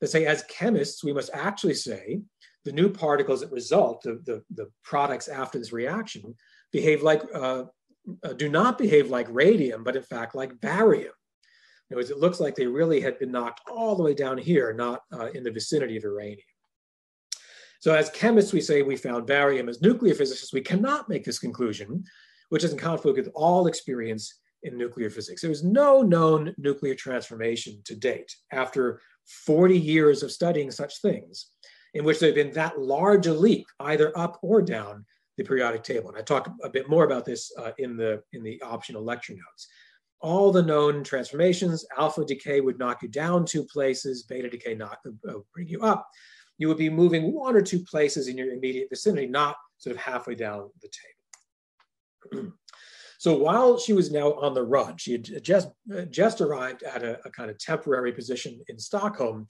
They say, as chemists, we must actually say the new particles that result, the products after this reaction, behave like, do not behave like radium, but in fact like barium. In other words, it looks like they really had been knocked all the way down here, not in the vicinity of uranium. So as chemists, we say we found barium. As nuclear physicists, we cannot make this conclusion, which is in conflict with all experience in nuclear physics. There is no known nuclear transformation to date after 40 years of studying such things in which there've been that large a leap either up or down the periodic table. And I talk a bit more about this in the optional lecture notes. All the known transformations, alpha decay would knock you down two places, beta decay bring you up. You would be moving one or two places in your immediate vicinity, not sort of halfway down the table. So while she was now on the run, she had just arrived at a kind of temporary position in Stockholm,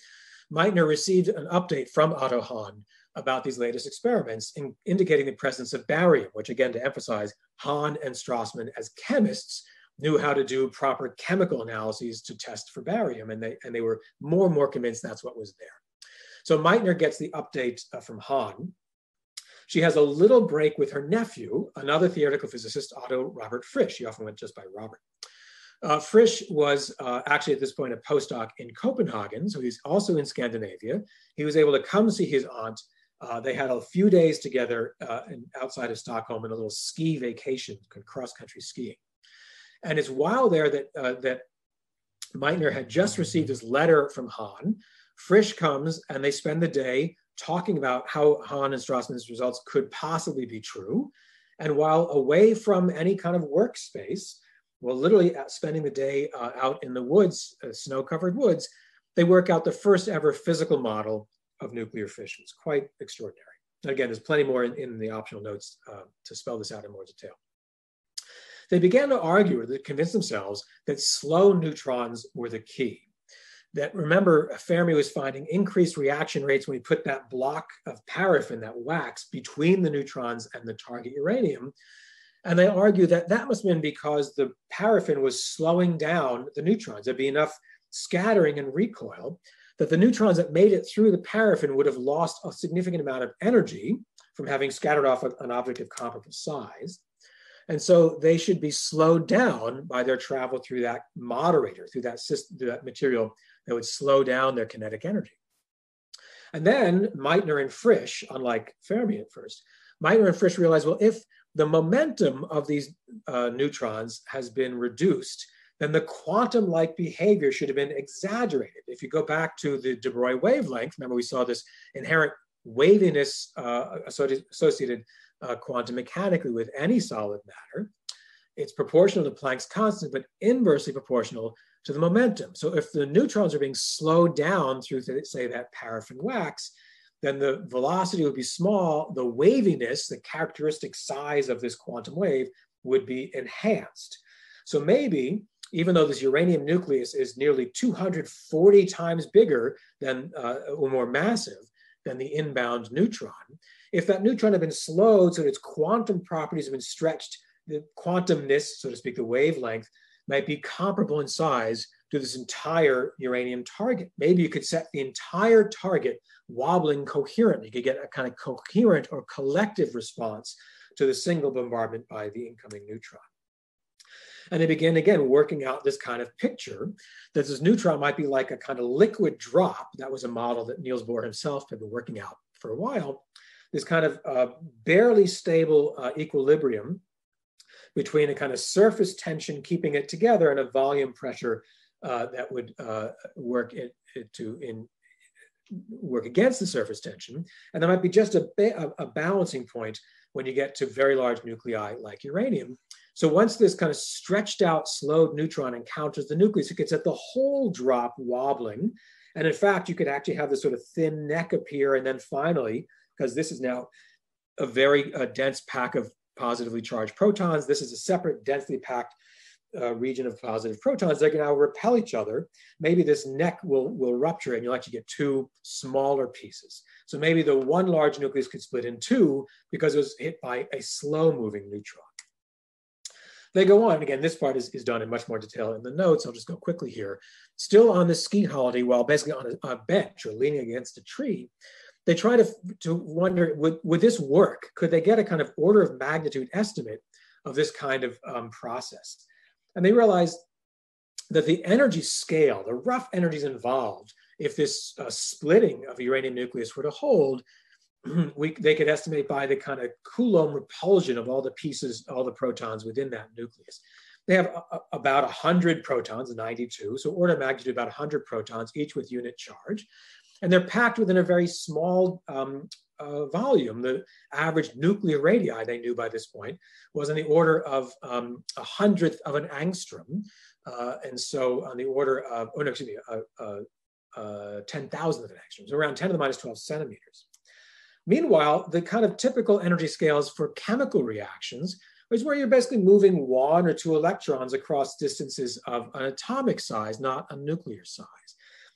Meitner received an update from Otto Hahn about these latest experiments, indicating the presence of barium, which again, to emphasize, Hahn and Strassmann as chemists knew how to do proper chemical analyses to test for barium, and they were more and more convinced that's what was there. So Meitner gets the update from Hahn. She has a little break with her nephew, another theoretical physicist, Otto Robert Frisch. He often went just by Robert. Frisch was actually at this point a postdoc in Copenhagen, so he's also in Scandinavia. He was able to come see his aunt. They had a few days together outside of Stockholm in a little ski vacation, cross-country skiing. And it's while there that Meitner had just received this letter from Hahn. Frisch comes and they spend the day talking about how Hahn and Strassmann's results could possibly be true. And while away from any kind of workspace, well, literally spending the day out in the woods, snow-covered woods, they work out the first ever physical model of nuclear fission. It's quite extraordinary. And again, there's plenty more in the optional notes to spell this out in more detail. They began to argue, or they convinced themselves, that slow neutrons were the key. That, remember, Fermi was finding increased reaction rates when he put that block of paraffin, that wax, between the neutrons and the target uranium. And they argue that that must have been because the paraffin was slowing down the neutrons. There'd be enough scattering and recoil that the neutrons that made it through the paraffin would have lost a significant amount of energy from having scattered off an object of comparable size. And so they should be slowed down by their travel through that moderator, through that system, through that material that would slow down their kinetic energy. And then Meitner and Frisch, unlike Fermi at first, Meitner and Frisch realized, well, if the momentum of these neutrons has been reduced, then the quantum-like behavior should have been exaggerated. If you go back to the de Broglie wavelength, remember we saw this inherent waviness associated quantum mechanically with any solid matter. It's proportional to Planck's constant, but inversely proportional to the momentum. So if the neutrons are being slowed down through, say, that paraffin wax, then the velocity would be small, the waviness, the characteristic size of this quantum wave would be enhanced. So maybe, even though this uranium nucleus is nearly 240 times bigger than, or more massive than the inbound neutron, if that neutron had been slowed so that its quantum properties have been stretched, the quantumness, so to speak, the wavelength, might be comparable in size to this entire uranium target. Maybe you could set the entire target wobbling coherently. You could get a kind of coherent or collective response to the single bombardment by the incoming neutron. And they begin again working out this kind of picture that this neutron might be like a kind of liquid drop. That was a model that Niels Bohr himself had been working out for a while. This kind of barely stable equilibrium between a kind of surface tension keeping it together and a volume pressure that would work against the surface tension. And there might be just a balancing point when you get to very large nuclei like uranium. So once this kind of stretched out, slowed neutron encounters the nucleus, it gets at the whole drop wobbling. And in fact, you could actually have this sort of thin neck appear. And then finally, because this is now a very dense pack of positively charged protons, this is a separate densely packed region of positive protons, they can now repel each other. Maybe this neck will rupture and you'll actually get two smaller pieces. So maybe the one large nucleus could split in two because it was hit by a slow moving neutron. They go on, again, this part is done in much more detail in the notes. I'll just go quickly here. Still on the ski holiday, while basically on a bench or leaning against a tree, they try to wonder, would this work? Could they get a kind of order of magnitude estimate of this kind of process? And they realized that the energy scale, the rough energies involved, if this splitting of a uranium nucleus were to hold, they could estimate by the kind of Coulomb repulsion of all the pieces, all the protons within that nucleus. They have about 100 protons, 92, so order of magnitude about 100 protons, each with unit charge. And they're packed within a very small volume. The average nuclear radii, they knew by this point, was in the order of 1/100th of an angstrom. And so on the order of, 10,000th of an angstrom, so around 10 to the minus 12 centimeters. Meanwhile, the kind of typical energy scales for chemical reactions is where you're basically moving one or two electrons across distances of an atomic size, not a nuclear size.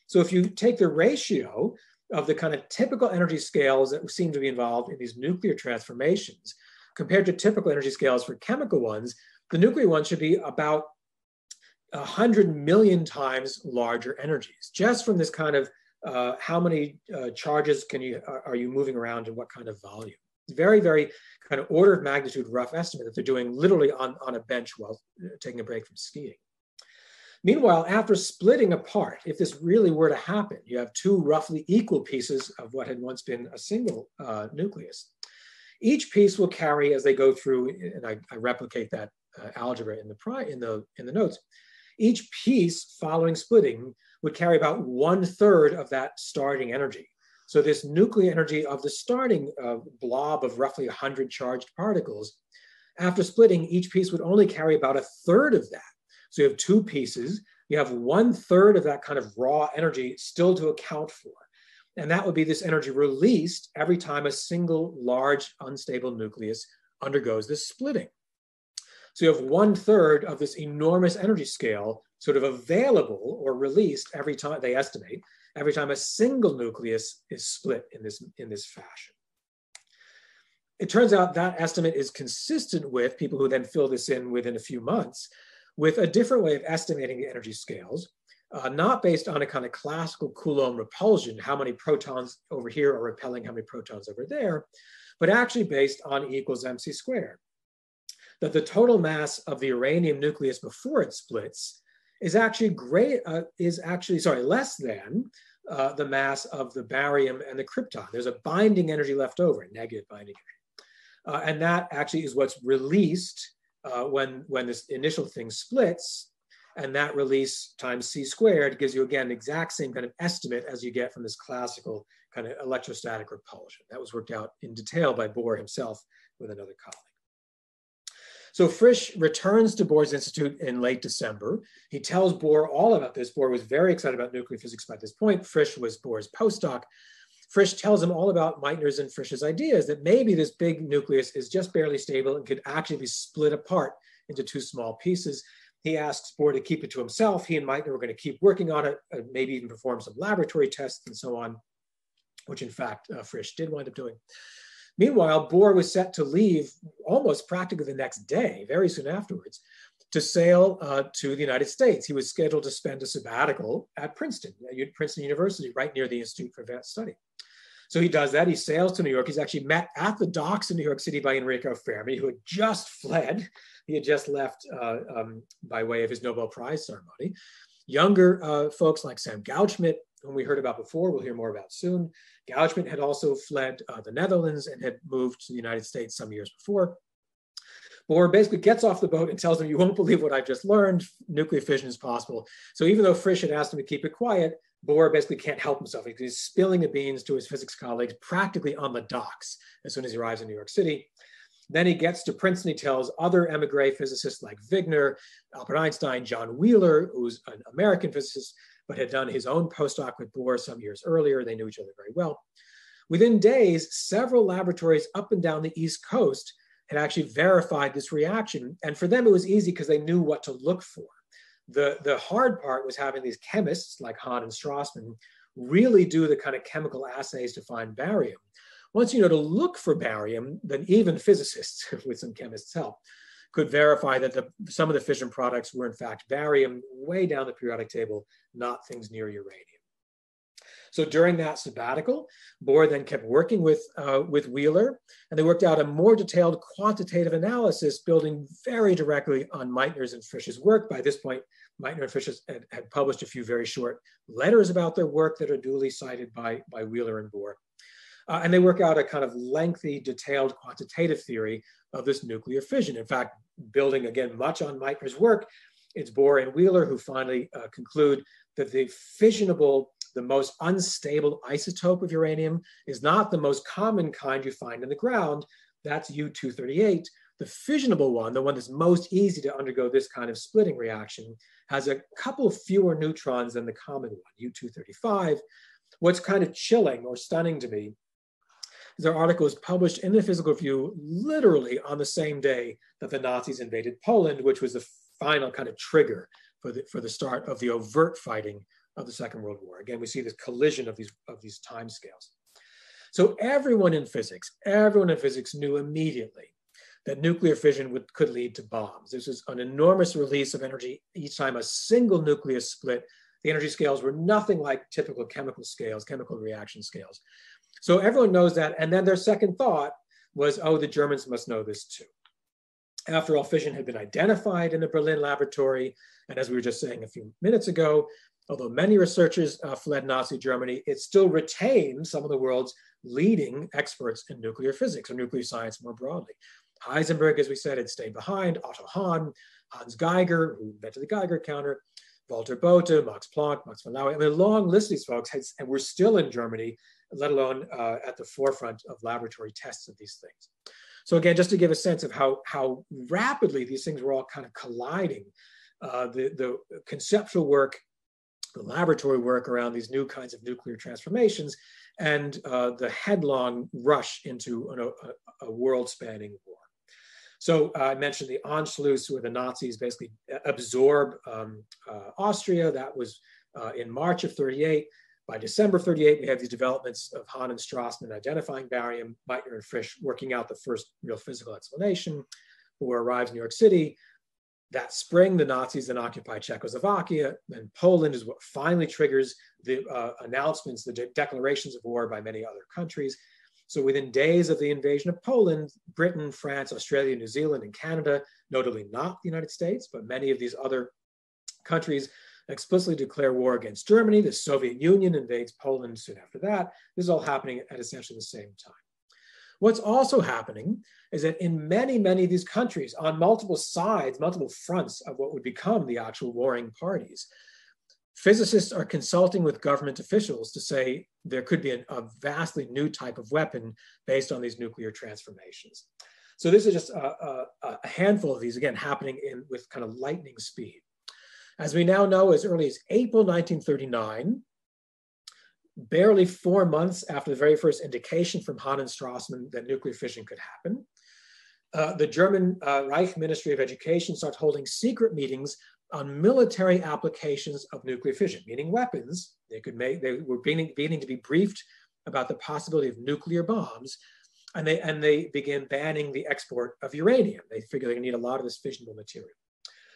So if you take the ratio of the kind of typical energy scales that seem to be involved in these nuclear transformations compared to typical energy scales for chemical ones, the nuclear ones should be about 100 million times larger energies, just from this kind of how many charges are you moving around and what kind of volume. It's very, very kind of order of magnitude rough estimate that they're doing literally on a bench while taking a break from skiing. Meanwhile, after splitting apart, if this really were to happen, you have two roughly equal pieces of what had once been a single nucleus. Each piece will carry, as they go through, and I replicate that algebra in the notes, each piece following splitting would carry about 1/3 of that starting energy. So this nuclear energy of the starting blob of roughly 100 charged particles, after splitting, each piece would only carry about 1/3 of that. So you have two pieces, you have 1/3 of that kind of raw energy still to account for. And that would be this energy released every time a single large unstable nucleus undergoes this splitting. So you have 1/3 of this enormous energy scale sort of available or released every time, they estimate, every time a single nucleus is split in this fashion. It turns out that estimate is consistent with people who then fill this in within a few months with a different way of estimating the energy scales, not based on a kind of classical Coulomb repulsion, how many protons over here are repelling how many protons over there, but actually based on E equals mc squared. That the total mass of the uranium nucleus before it splits is actually less than the mass of the barium and the krypton. There's a binding energy left over, negative binding energy. And that actually is what's released when this initial thing splits, and that release times c squared gives you, again, exact same kind of estimate as you get from this classical kind of electrostatic repulsion. That was worked out in detail by Bohr himself with another colleague. So Frisch returns to Bohr's institute in late December. He tells Bohr all about this. Bohr was very excited about nuclear physics by this point. Frisch was Bohr's postdoc. Frisch tells him all about Meitner's and Frisch's ideas that maybe this big nucleus is just barely stable and could actually be split apart into two small pieces. He asks Bohr to keep it to himself. He and Meitner were going to keep working on it, maybe even perform some laboratory tests and so on, which in fact Frisch did wind up doing. Meanwhile, Bohr was set to leave almost practically the next day, very soon afterwards, to sail to the United States. He was scheduled to spend a sabbatical at Princeton University, right near the Institute for Advanced Study. So he does that, he sails to New York. He's actually met at the docks in New York City by Enrico Fermi, who had just fled. He had just left by way of his Nobel Prize ceremony. Younger folks like Sam Goudsmit, whom we heard about before, we'll hear more about soon. Goudsmit had also fled the Netherlands and had moved to the United States some years before. Bohr basically gets off the boat and tells him, you won't believe what I've just learned, nuclear fission is possible. So even though Frisch had asked him to keep it quiet, Bohr basically can't help himself. He's spilling the beans to his physics colleagues practically on the docks as soon as he arrives in New York City. Then he gets to Princeton, he tells other emigre physicists like Wigner, Albert Einstein, John Wheeler, who's an American physicist, but had done his own postdoc with Bohr some years earlier. They knew each other very well. Within days, several laboratories up and down the East Coast had actually verified this reaction. And for them, it was easy because they knew what to look for. The hard part was having these chemists like Hahn and Strassmann really do the kind of chemical assays to find barium. Once you know to look for barium, then even physicists, with some chemists' help, could verify that some of the fission products were in fact barium way down the periodic table, not things near uranium. So during that sabbatical, Bohr then kept working with Wheeler, and they worked out a more detailed quantitative analysis, building very directly on Meitner's and Frisch's work. By this point, Meitner and Frisch had published a few very short letters about their work that are duly cited by Wheeler and Bohr. And they work out a kind of lengthy, detailed quantitative theory of this nuclear fission. In fact, building again much on Meitner's work, it's Bohr and Wheeler who finally conclude that the fissionable, the most unstable isotope of uranium is not the most common kind you find in the ground. That's U-238. The fissionable one, the one that's most easy to undergo this kind of splitting reaction, has a couple fewer neutrons than the common one, U-235. What's kind of chilling or stunning to me is their article was published in the Physical Review literally on the same day that the Nazis invaded Poland, which was the final kind of trigger for the start of the overt fighting of the Second World War. Again, we see this collision of these timescales. So everyone in physics knew immediately that nuclear fission could lead to bombs. This was an enormous release of energy each time a single nucleus split. The energy scales were nothing like typical chemical scales, chemical reaction scales. So everyone knows that. And then their second thought was, oh, the Germans must know this too. After all, fission had been identified in the Berlin laboratory. And as we were just saying a few minutes ago, although many researchers fled Nazi Germany, it still retained some of the world's leading experts in nuclear physics or nuclear science more broadly. Heisenberg, as we said, had stayed behind, Otto Hahn, Hans Geiger, who invented the Geiger counter, Walter Bothe, Max Planck, Max von Laue. I mean, a long list of these folks and were still in Germany, let alone at the forefront of laboratory tests of these things. So again, just to give a sense of how rapidly these things were all kind of colliding, the conceptual work, the laboratory work around these new kinds of nuclear transformations, and the headlong rush into a world-spanning war. So I mentioned the Anschluss, where the Nazis basically absorb Austria. That was in March of 38. By December 38, we have these developments of Hahn and Strassmann identifying barium, Meitner and Frisch working out the first real physical explanation, Bohr arrives in New York City. That spring, the Nazis then occupy Czechoslovakia, and Poland is what finally triggers the announcements, the declarations of war by many other countries. So within days of the invasion of Poland, Britain, France, Australia, New Zealand, and Canada, notably not the United States, but many of these other countries explicitly declare war against Germany. The Soviet Union invades Poland soon after that. This is all happening at essentially the same time. What's also happening is that in many, many of these countries, on multiple sides, multiple fronts of what would become the actual warring parties, physicists are consulting with government officials to say there could be a vastly new type of weapon based on these nuclear transformations. So this is just a handful of these, again, happening with kind of lightning speed. As we now know, as early as April 1939, barely 4 months after the very first indication from Hahn and Strassmann that nuclear fission could happen, the German Reich Ministry of Education starts holding secret meetings on military applications of nuclear fission, meaning weapons. They were beginning to be briefed about the possibility of nuclear bombs, and they began banning the export of uranium. They figured they're gonna need a lot of this fissionable material.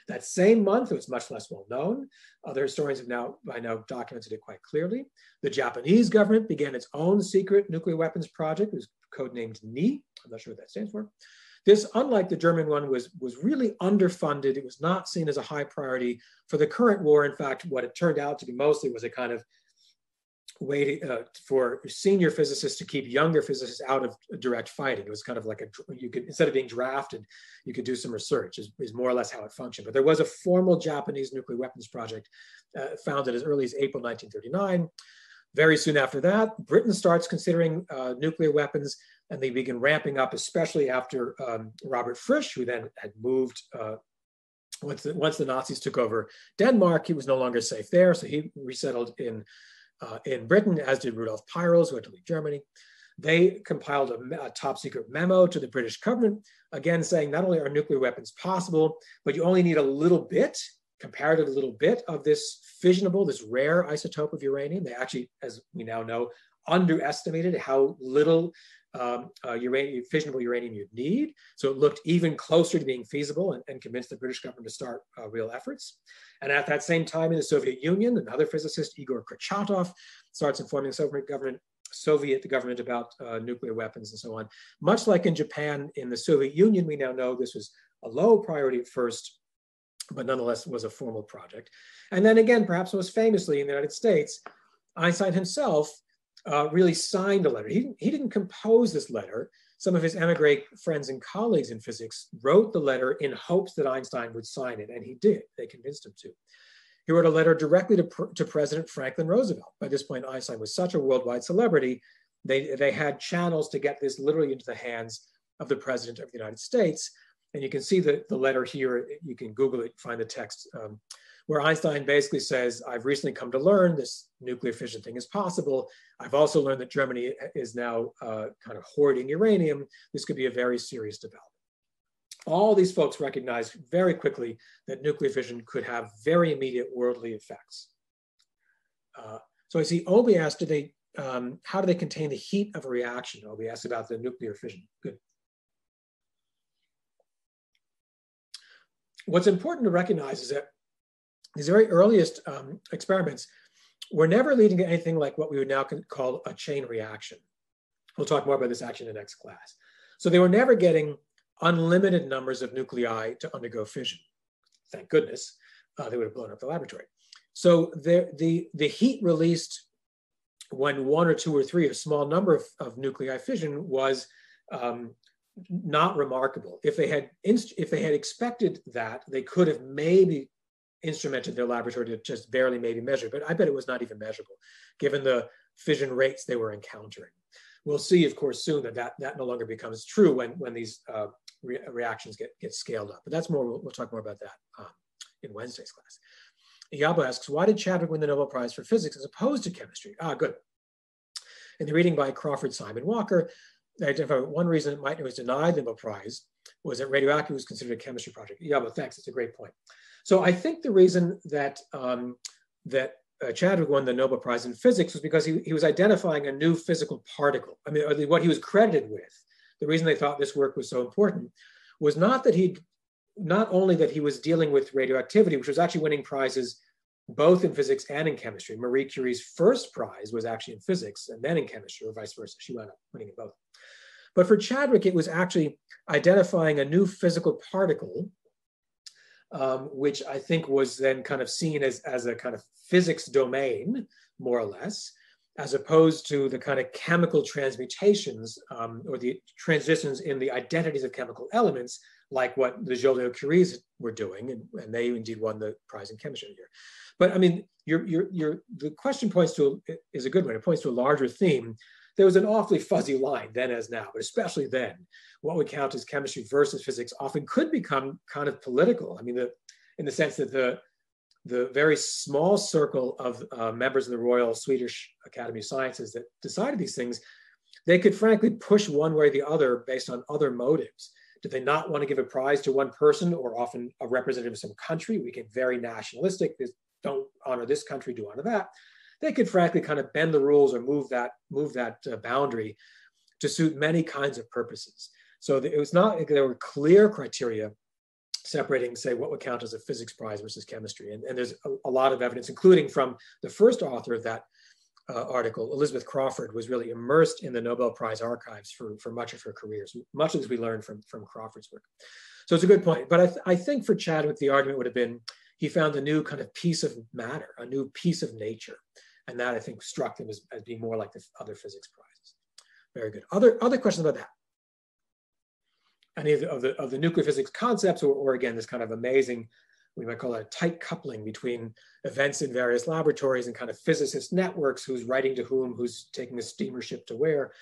That same month, it was much less well known. Other historians have by now documented it quite clearly. The Japanese government began its own secret nuclear weapons project. It was codenamed NI. I'm not sure what that stands for. This, unlike the German one, was really underfunded. It was not seen as a high priority for the current war. In fact, what it turned out to be mostly was a kind of way for senior physicists to keep younger physicists out of direct fighting. It was kind of like instead of being drafted, you could do some research is more or less how it functioned. But there was a formal Japanese nuclear weapons project founded as early as April 1939. Very soon after that, Britain starts considering nuclear weapons. and they began ramping up, especially after Robert Frisch, who then had moved, once the Nazis took over Denmark, he was no longer safe there, so he resettled in Britain, as did Rudolf Pirels, who had to leave Germany. They compiled a top secret memo to the British government, again saying not only are nuclear weapons possible, but you only need a little bit, comparative little bit of this fissionable, this rare isotope of uranium. They actually, as we now know, underestimated how little fissionable uranium you'd need. So it looked even closer to being feasible and convinced the British government to start real efforts. And at that same time in the Soviet Union, another physicist, Igor Kurchatov, starts informing the Soviet government about nuclear weapons and so on. Much like in Japan, in the Soviet Union, we now know this was a low priority at first, but nonetheless was a formal project. And then again, perhaps most famously in the United States, Einstein himself really signed a letter. He didn't compose this letter. Some of his emigre friends and colleagues in physics wrote the letter in hopes that Einstein would sign it, and he did. They convinced him to. He wrote a letter directly to President Franklin Roosevelt. By this point, Einstein was such a worldwide celebrity, they had channels to get this literally into the hands of the President of the United States. And you can see the letter here, you can Google it, find the text, where Einstein basically says, I've recently come to learn this nuclear fission thing is possible. I've also learned that Germany is now kind of hoarding uranium. This could be a very serious development. All these folks recognized very quickly that nuclear fission could have very immediate worldly effects. So I see Obi asked, how do they contain the heat of a reaction? Obi asked about the nuclear fission. Good. What's important to recognize is that these very earliest experiments were never leading to anything like what we would now call a chain reaction. We'll talk more about this action in the next class. So they were never getting unlimited numbers of nuclei to undergo fission. Thank goodness, they would have blown up the laboratory. So the heat released when one or two or three, a small number of nuclei fission was not remarkable. If they had expected that, they could have maybe instrumented their laboratory to just barely maybe measure, but I bet it was not even measurable, given the fission rates they were encountering. We'll see, of course, soon that no longer becomes true when these reactions get scaled up. But that's more, we'll talk more about that in Wednesday's class. Yabo asks, why did Chadwick win the Nobel Prize for physics as opposed to chemistry? Ah, good. In the reading by Crawford Simon Walker, they identified one reason that Meitner was denied the Nobel Prize was that radioactivity was considered a chemistry project. Yeah, but thanks, it's a great point. So I think the reason that, Chadwick won the Nobel Prize in physics was because he was identifying a new physical particle. I mean, or what he was credited with. The reason they thought this work was so important was not only that he was dealing with radioactivity, which was actually winning prizes both in physics and in chemistry. Marie Curie's first prize was actually in physics and then in chemistry, or vice versa. She wound up winning it both. But for Chadwick, it was actually identifying a new physical particle, which I think was then kind of seen as a kind of physics domain, more or less, as opposed to the kind of chemical transmutations or the transitions in the identities of chemical elements, like what the Joliot-Curies were doing, and they indeed won the prize in chemistry here. But I mean, the question points to is a good one. It points to a larger theme. There was an awfully fuzzy line then as now, but especially then, what we count as chemistry versus physics often could become kind of political. I mean, in the sense that the very small circle of members of the Royal Swedish Academy of Sciences that decided these things, they could frankly push one way or the other based on other motives. Did they not want to give a prize to one person or often a representative of some country? We get very nationalistic. Don't honor this country, do honor that. They could frankly kind of bend the rules or move that boundary to suit many kinds of purposes. So it was not, there were clear criteria separating, say, what would count as a physics prize versus chemistry. And there's a lot of evidence, including from the first author of that article, Elizabeth Crawford, was really immersed in the Nobel Prize archives for much of her career. So much of this we learned from Crawford's work. So it's a good point. But I think for Chadwick, the argument would have been, he found a new kind of piece of matter, a new piece of nature. And that I think struck him as being more like the other physics prizes. Very good. Other questions about that? Any of the nuclear physics concepts, or again, this kind of amazing, we might call it a tight coupling between events in various laboratories and kind of physicist networks, who's writing to whom, who's taking a steamer ship to where.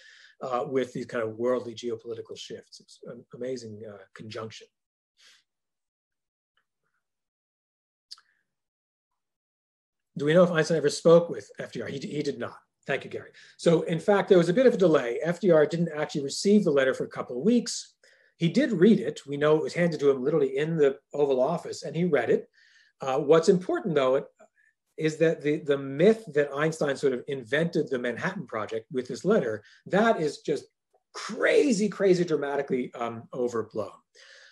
with these kind of worldly geopolitical shifts. It's an amazing conjunction. Do we know if Einstein ever spoke with FDR? He did not. Thank you, Gary. So in fact, there was a bit of a delay. FDR didn't actually receive the letter for a couple of weeks. He did read it. We know it was handed to him literally in the Oval Office, and he read it. What's important, though, is that the myth that Einstein sort of invented the Manhattan Project with this letter, that is just crazy, crazy dramatically overblown.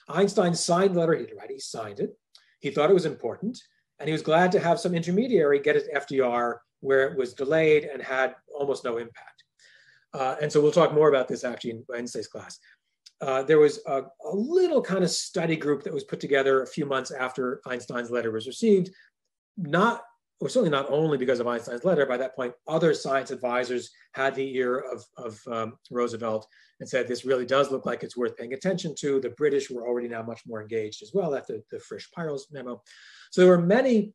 Einstein signed the letter. He didn't write it. He signed it. He thought it was important. And he was glad to have some intermediary get it to FDR, where it was delayed and had almost no impact. And so we'll talk more about this actually in Wednesday's class. There was a little kind of study group that was put together a few months after Einstein's letter was received, certainly not only because of Einstein's letter. By that point, other science advisors had the ear of Roosevelt and said, this really does look like it's worth paying attention to. The British were already now much more engaged as well after the Frisch-Pyles memo. So there were many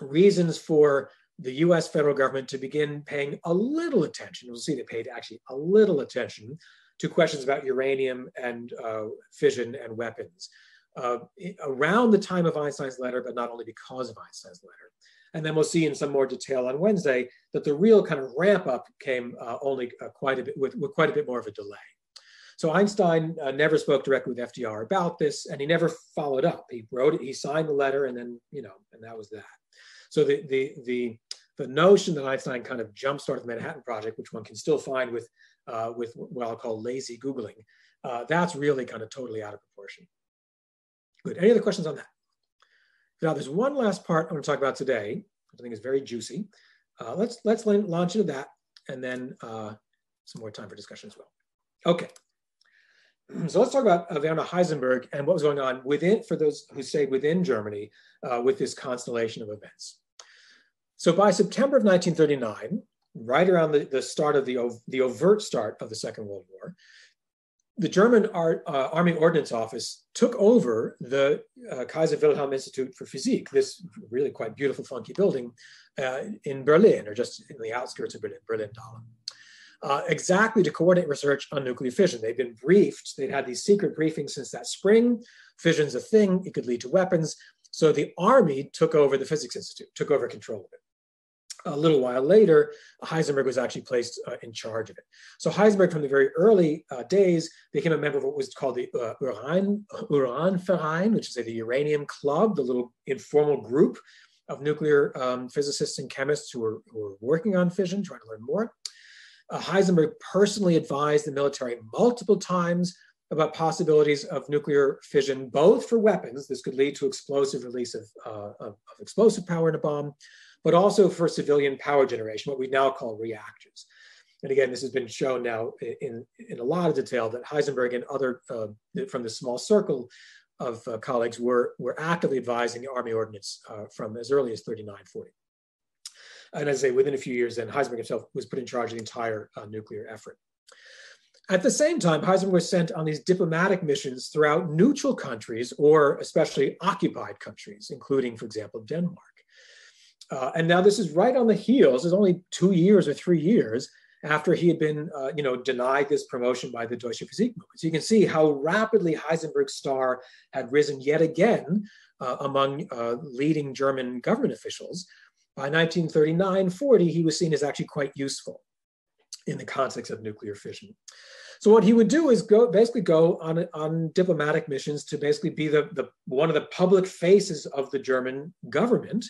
reasons for the US federal government to begin paying a little attention. We'll see they paid actually a little attention to questions about uranium and fission and weapons around the time of Einstein's letter, but not only because of Einstein's letter. And then we'll see in some more detail on Wednesday that the real kind of ramp up came with quite a bit more of a delay. So Einstein never spoke directly with FDR about this, and he never followed up. He wrote it, he signed the letter, and then, you know, and that was that. So the notion that Einstein kind of jump-started the Manhattan Project, which one can still find with what I'll call lazy Googling, that's really kind of totally out of proportion. Good, any other questions on that? Now there's one last part I want to talk about today, which I think is very juicy. Let's launch into that, and then some more time for discussion as well. Okay, so let's talk about Werner Heisenberg and what was going on within, for those who stayed within Germany, with this constellation of events. So by September of 1939, right around the start of the overt start of the Second World War, the German Army Ordnance Office took over the Kaiser Wilhelm Institute for Physik, this really quite beautiful, funky building in Berlin, or just in the outskirts of Berlin, Berlin-Dahlem, exactly to coordinate research on nuclear fission. They'd been briefed. They'd had these secret briefings since that spring. Fission's a thing. It could lead to weapons. So the Army took over the Physics Institute, took over control of it. A little while later, Heisenberg was actually placed in charge of it. So Heisenberg, from the very early days, became a member of what was called the Uranverein, which is the Uranium Club, the little informal group of nuclear physicists and chemists who were working on fission, trying to learn more. Heisenberg personally advised the military multiple times about possibilities of nuclear fission, both for weapons — this could lead to explosive release of explosive power in a bomb — but also for civilian power generation, what we now call reactors. And again, this has been shown now in a lot of detail that Heisenberg and other from the small circle of colleagues were actively advising the Army Ordnance from as early as 39-40. And as I say, within a few years then, Heisenberg himself was put in charge of the entire nuclear effort. At the same time, Heisenberg was sent on these diplomatic missions throughout neutral countries, or especially occupied countries, including, for example, Denmark. And now this is right on the heels. It's only 2 years or 3 years after he had been denied this promotion by the Deutsche Physik movement. So you can see how rapidly Heisenberg's star had risen yet again among leading German government officials. By 1939-40, he was seen as actually quite useful in the context of nuclear fission. So what he would do is basically go on diplomatic missions to basically be one of the public faces of the German government,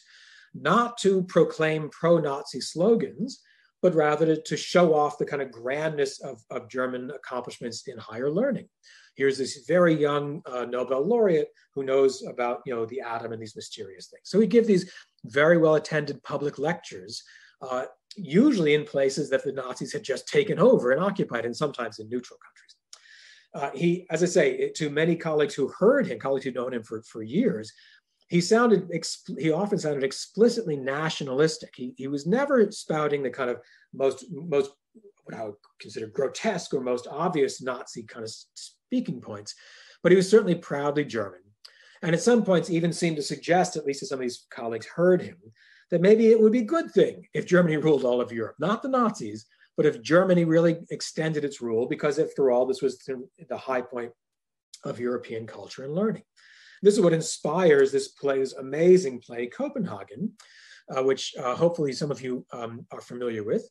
not to proclaim pro-Nazi slogans, but rather to show off the kind of grandness of German accomplishments in higher learning. Here's this very young Nobel laureate who knows about the atom and these mysterious things. So we give these very well-attended public lectures, usually in places that the Nazis had just taken over and occupied, and sometimes in neutral countries. He, as I say, to many colleagues who heard him, colleagues who'd known him for years, he often sounded explicitly nationalistic. He was never spouting the kind of most what I would consider grotesque or most obvious Nazi kind of speaking points, but he was certainly proudly German. And at some points even seemed to suggest, at least as some of these colleagues heard him, that maybe it would be a good thing if Germany ruled all of Europe, not the Nazis, But if Germany really extended its rule, because after all, this was the high point of European culture and learning. This is what inspires this play, this amazing play, Copenhagen, which hopefully some of you are familiar with.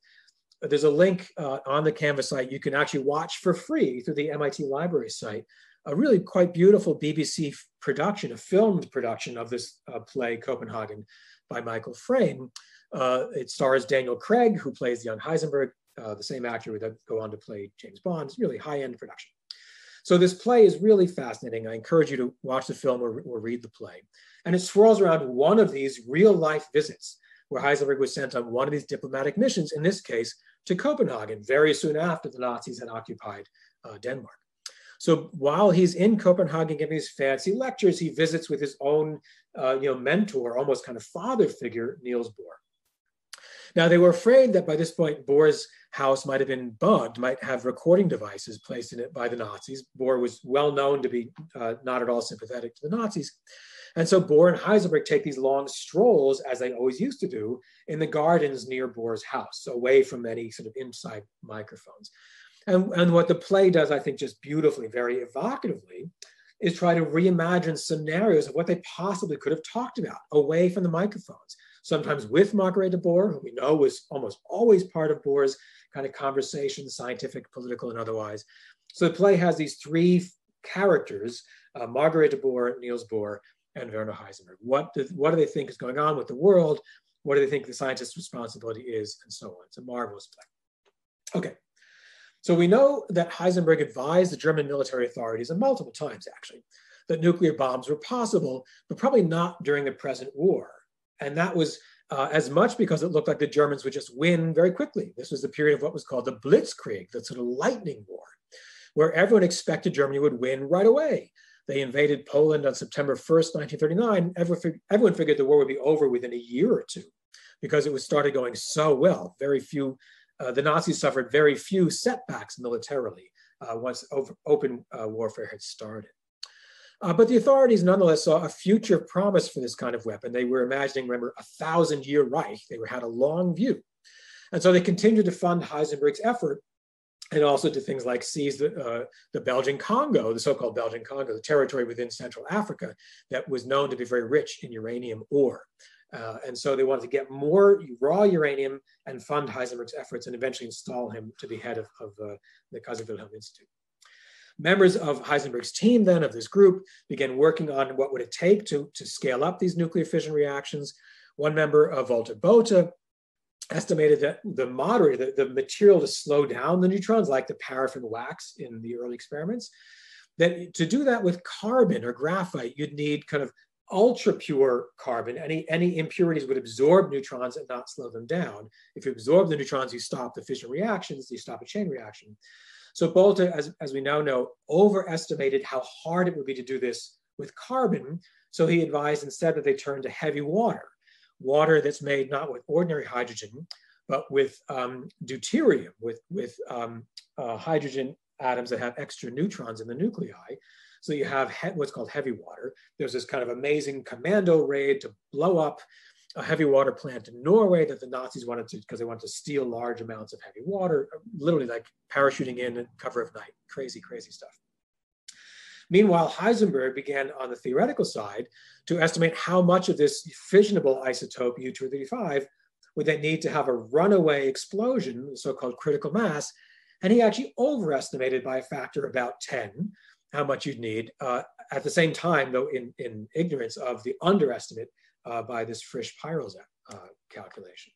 There's a link on the Canvas site. You can actually watch for free through the MIT library site, a really quite beautiful BBC production, a filmed production of this play Copenhagen by Michael Frayn. It stars Daniel Craig, who plays young Heisenberg, the same actor who would go on to play James Bond. It's really high-end production. So this play is really fascinating. I encourage you to watch the film or read the play. And it swirls around one of these real-life visits where Heisenberg was sent on one of these diplomatic missions, in this case, to Copenhagen, very soon after the Nazis had occupied Denmark. So while he's in Copenhagen giving these fancy lectures, he visits with his own mentor, almost kind of father figure, Niels Bohr. Now, they were afraid that by this point, Bohr's house might have been bugged, might have recording devices placed in it by the Nazis. Bohr was well known to be not at all sympathetic to the Nazis. And so Bohr and Heisenberg take these long strolls, as they always used to do, in the gardens near Bohr's house, away from any sort of inside microphones. And what the play does, I think, just beautifully, very evocatively, is try to reimagine scenarios of what they possibly could have talked about away from the microphones. Sometimes with Marguerite de Boer, who we know was almost always part of Bohr's kind of conversation, scientific, political, and otherwise. So the play has these three characters, Marguerite de Boer, Niels Bohr, and Werner Heisenberg. What do they think is going on with the world? What do they think the scientist's responsibility is, and so on? It's a marvelous play. Okay, so we know that Heisenberg advised the German military authorities, and multiple times actually, that nuclear bombs were possible, but probably not during the present war. And that was as much because it looked like the Germans would just win very quickly. This was the period of what was called the Blitzkrieg, the sort of lightning war, where everyone expected Germany would win right away. They invaded Poland on September 1st, 1939. Everyone figured the war would be over within a year or two because it was started going so well. Very few, the Nazis suffered very few setbacks militarily once open warfare had started. But the authorities nonetheless saw a future promise for this kind of weapon. They were imagining, remember, a thousand-year Reich. They had a long view. And so they continued to fund Heisenberg's effort and also to things like seize the Belgian Congo, the so-called Belgian Congo, the territory within Central Africa that was known to be very rich in uranium ore. And so they wanted to get more raw uranium and fund Heisenberg's efforts and eventually install him to be head of the Kaiser Wilhelm Institute. Members of Heisenberg's team then, of this group, began working on what would it take to scale up these nuclear fission reactions. One member, Walter Bothe, estimated that the moderator, the material to slow down the neutrons, like the paraffin wax in the early experiments, that to do that with carbon or graphite, you'd need kind of ultra pure carbon. Any impurities would absorb neutrons and not slow them down. If you absorb the neutrons, you stop the fission reactions, you stop a chain reaction. So Bothe, as we now know, overestimated how hard it would be to do this with carbon. So he advised instead that they turn to heavy water, water that's made not with ordinary hydrogen, but with deuterium, with hydrogen atoms that have extra neutrons in the nuclei. So you have what's called heavy water. There's this kind of amazing commando raid to blow up a heavy water plant in Norway that the Nazis wanted to, because they wanted to steal large amounts of heavy water, literally like parachuting in at cover of night. Crazy, crazy stuff. Meanwhile, Heisenberg began on the theoretical side to estimate how much of this fissionable isotope U-235 would they need to have a runaway explosion, the so-called critical mass, and he actually overestimated by a factor about 10 how much you'd need, at the same time, though in ignorance of the underestimate by this Frisch-Peierls calculation.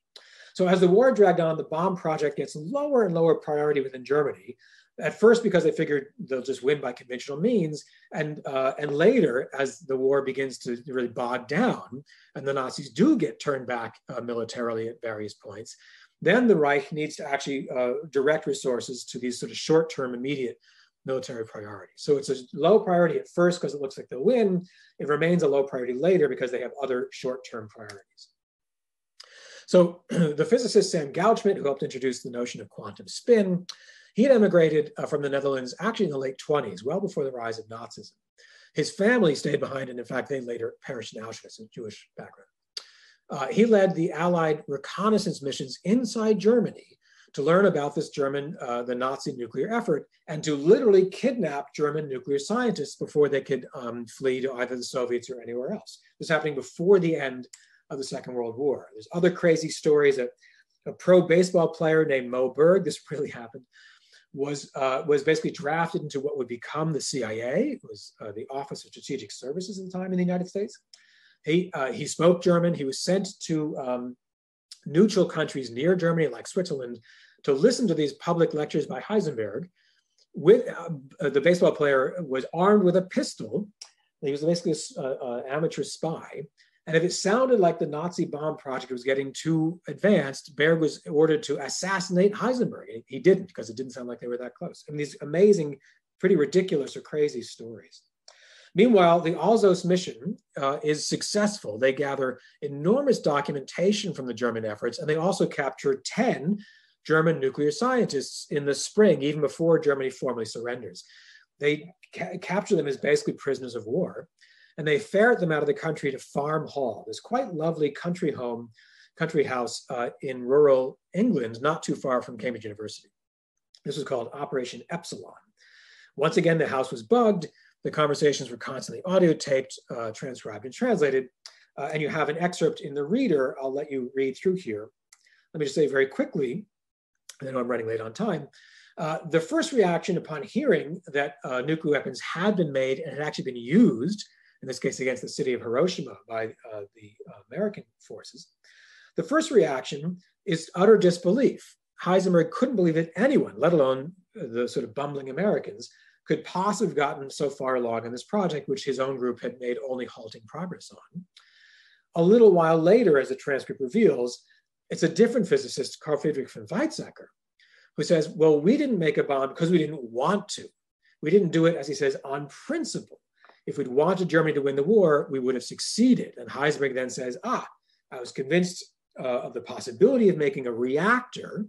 So as the war dragged on, the bomb project gets lower and lower priority within Germany, at first because they figured they'll just win by conventional means, and later as the war begins to really bog down and the Nazis do get turned back militarily at various points, then the Reich needs to actually direct resources to these sort of short-term immediate military priority. So it's a low priority at first because it looks like they'll win. It remains a low priority later because they have other short-term priorities. So the physicist Sam Goudsmit, who helped introduce the notion of quantum spin, he had emigrated from the Netherlands actually in the late 20s, well before the rise of Nazism. His family stayed behind, and in fact, they later perished in Auschwitz, a Jewish background. He led the Allied reconnaissance missions inside Germany to learn about this German, the Nazi nuclear effort, and to literally kidnap German nuclear scientists before they could flee to either the Soviets or anywhere else. This was happening before the end of the Second World War. There's other crazy stories. A pro baseball player named Mo Berg, this really happened, was basically drafted into what would become the CIA. It was the Office of Strategic Services at the time in the United States. He spoke German. He was sent to neutral countries near Germany, like Switzerland, to listen to these public lectures by Heisenberg. With the baseball player was armed with a pistol. He was basically an amateur spy. And if it sounded like the Nazi bomb project was getting too advanced, Berg was ordered to assassinate Heisenberg. He didn't, because it didn't sound like they were that close. I mean, these amazing, pretty ridiculous or crazy stories. Meanwhile, the Alsos mission is successful. They gather enormous documentation from the German efforts, and they also capture 10 German nuclear scientists in the spring, even before Germany formally surrenders. They capture them as basically prisoners of war, and they ferret them out of the country to Farm Hall, this quite lovely country house in rural England, not too far from Cambridge University. This was called Operation Epsilon. Once again, the house was bugged. The conversations were constantly audiotaped, transcribed and translated. And you have an excerpt in the reader. I'll let you read through here. Let me just say very quickly, I know I'm running late on time. The first reaction upon hearing that nuclear weapons had been made and had actually been used, in this case against the city of Hiroshima by the American forces, the first reaction is utter disbelief. Heisenberg couldn't believe that anyone, let alone the sort of bumbling Americans, could possibly have gotten so far along in this project, which his own group had made only halting progress on. A little while later, as the transcript reveals, it's a different physicist, Carl Friedrich von Weizsäcker, who says, well, we didn't make a bomb because we didn't want to. We didn't do it, as he says, on principle. If we'd wanted Germany to win the war, we would have succeeded. And Heisenberg then says, I was convinced of the possibility of making a reactor,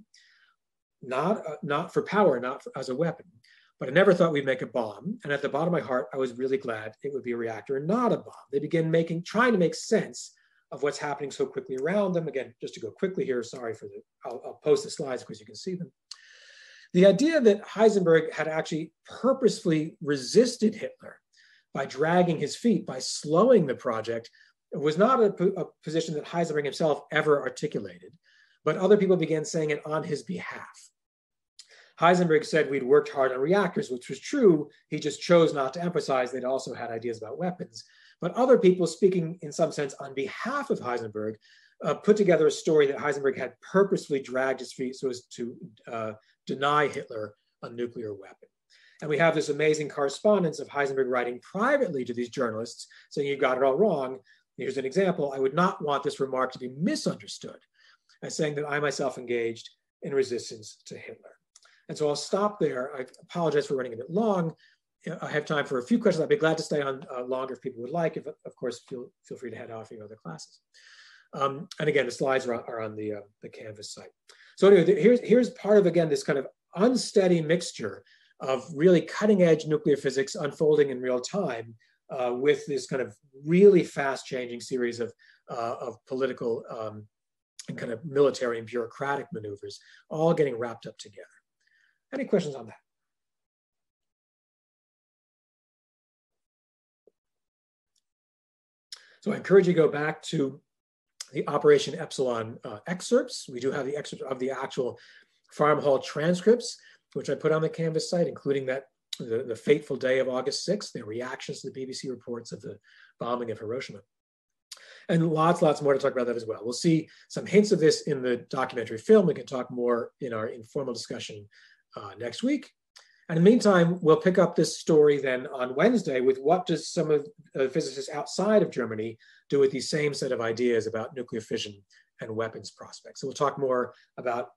not for power, not for, as a weapon. But I never thought we'd make a bomb. And at the bottom of my heart, I was really glad it would be a reactor and not a bomb. They begin trying to make sense of what's happening so quickly around them. Again, just to go quickly here, sorry for the, I'll post the slides because you can see them. The idea that Heisenberg had actually purposefully resisted Hitler by dragging his feet, by slowing the project, was not a position that Heisenberg himself ever articulated, but other people began saying it on his behalf. Heisenberg said we'd worked hard on reactors, which was true. He just chose not to emphasize they'd also had ideas about weapons. But other people speaking in some sense on behalf of Heisenberg put together a story that Heisenberg had purposefully dragged his feet so as to deny Hitler a nuclear weapon. And we have this amazing correspondence of Heisenberg writing privately to these journalists saying, you've got it all wrong. Here's an example. I would not want this remark to be misunderstood as saying that I myself engaged in resistance to Hitler. And so I'll stop there. I apologize for running a bit long. I have time for a few questions. I'd be glad to stay on longer if people would like. If, of course, feel free to head off your other classes. And again, the slides are on the Canvas site. So anyway, here's part of, again, this kind of unsteady mixture of really cutting edge nuclear physics unfolding in real time with this kind of really fast changing series of political and kind of military and bureaucratic maneuvers, all getting wrapped up together. Any questions on that? So I encourage you to go back to the Operation Epsilon excerpts. We do have the excerpts of the actual Farm Hall transcripts, which I put on the Canvas site, including that the fateful day of August 6th, the reactions to the BBC reports of the bombing of Hiroshima. And lots more to talk about that as well. We'll see some hints of this in the documentary film. We can talk more in our informal discussion next week. And in the meantime, we'll pick up this story then on Wednesday with what does some of the physicists outside of Germany do with these same set of ideas about nuclear fission and weapons prospects. So we'll talk more about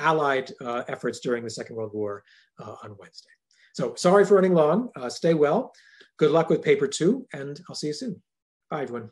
Allied efforts during the Second World War on Wednesday. So sorry for running long. Stay well. Good luck with paper 2, and I'll see you soon. Bye, everyone.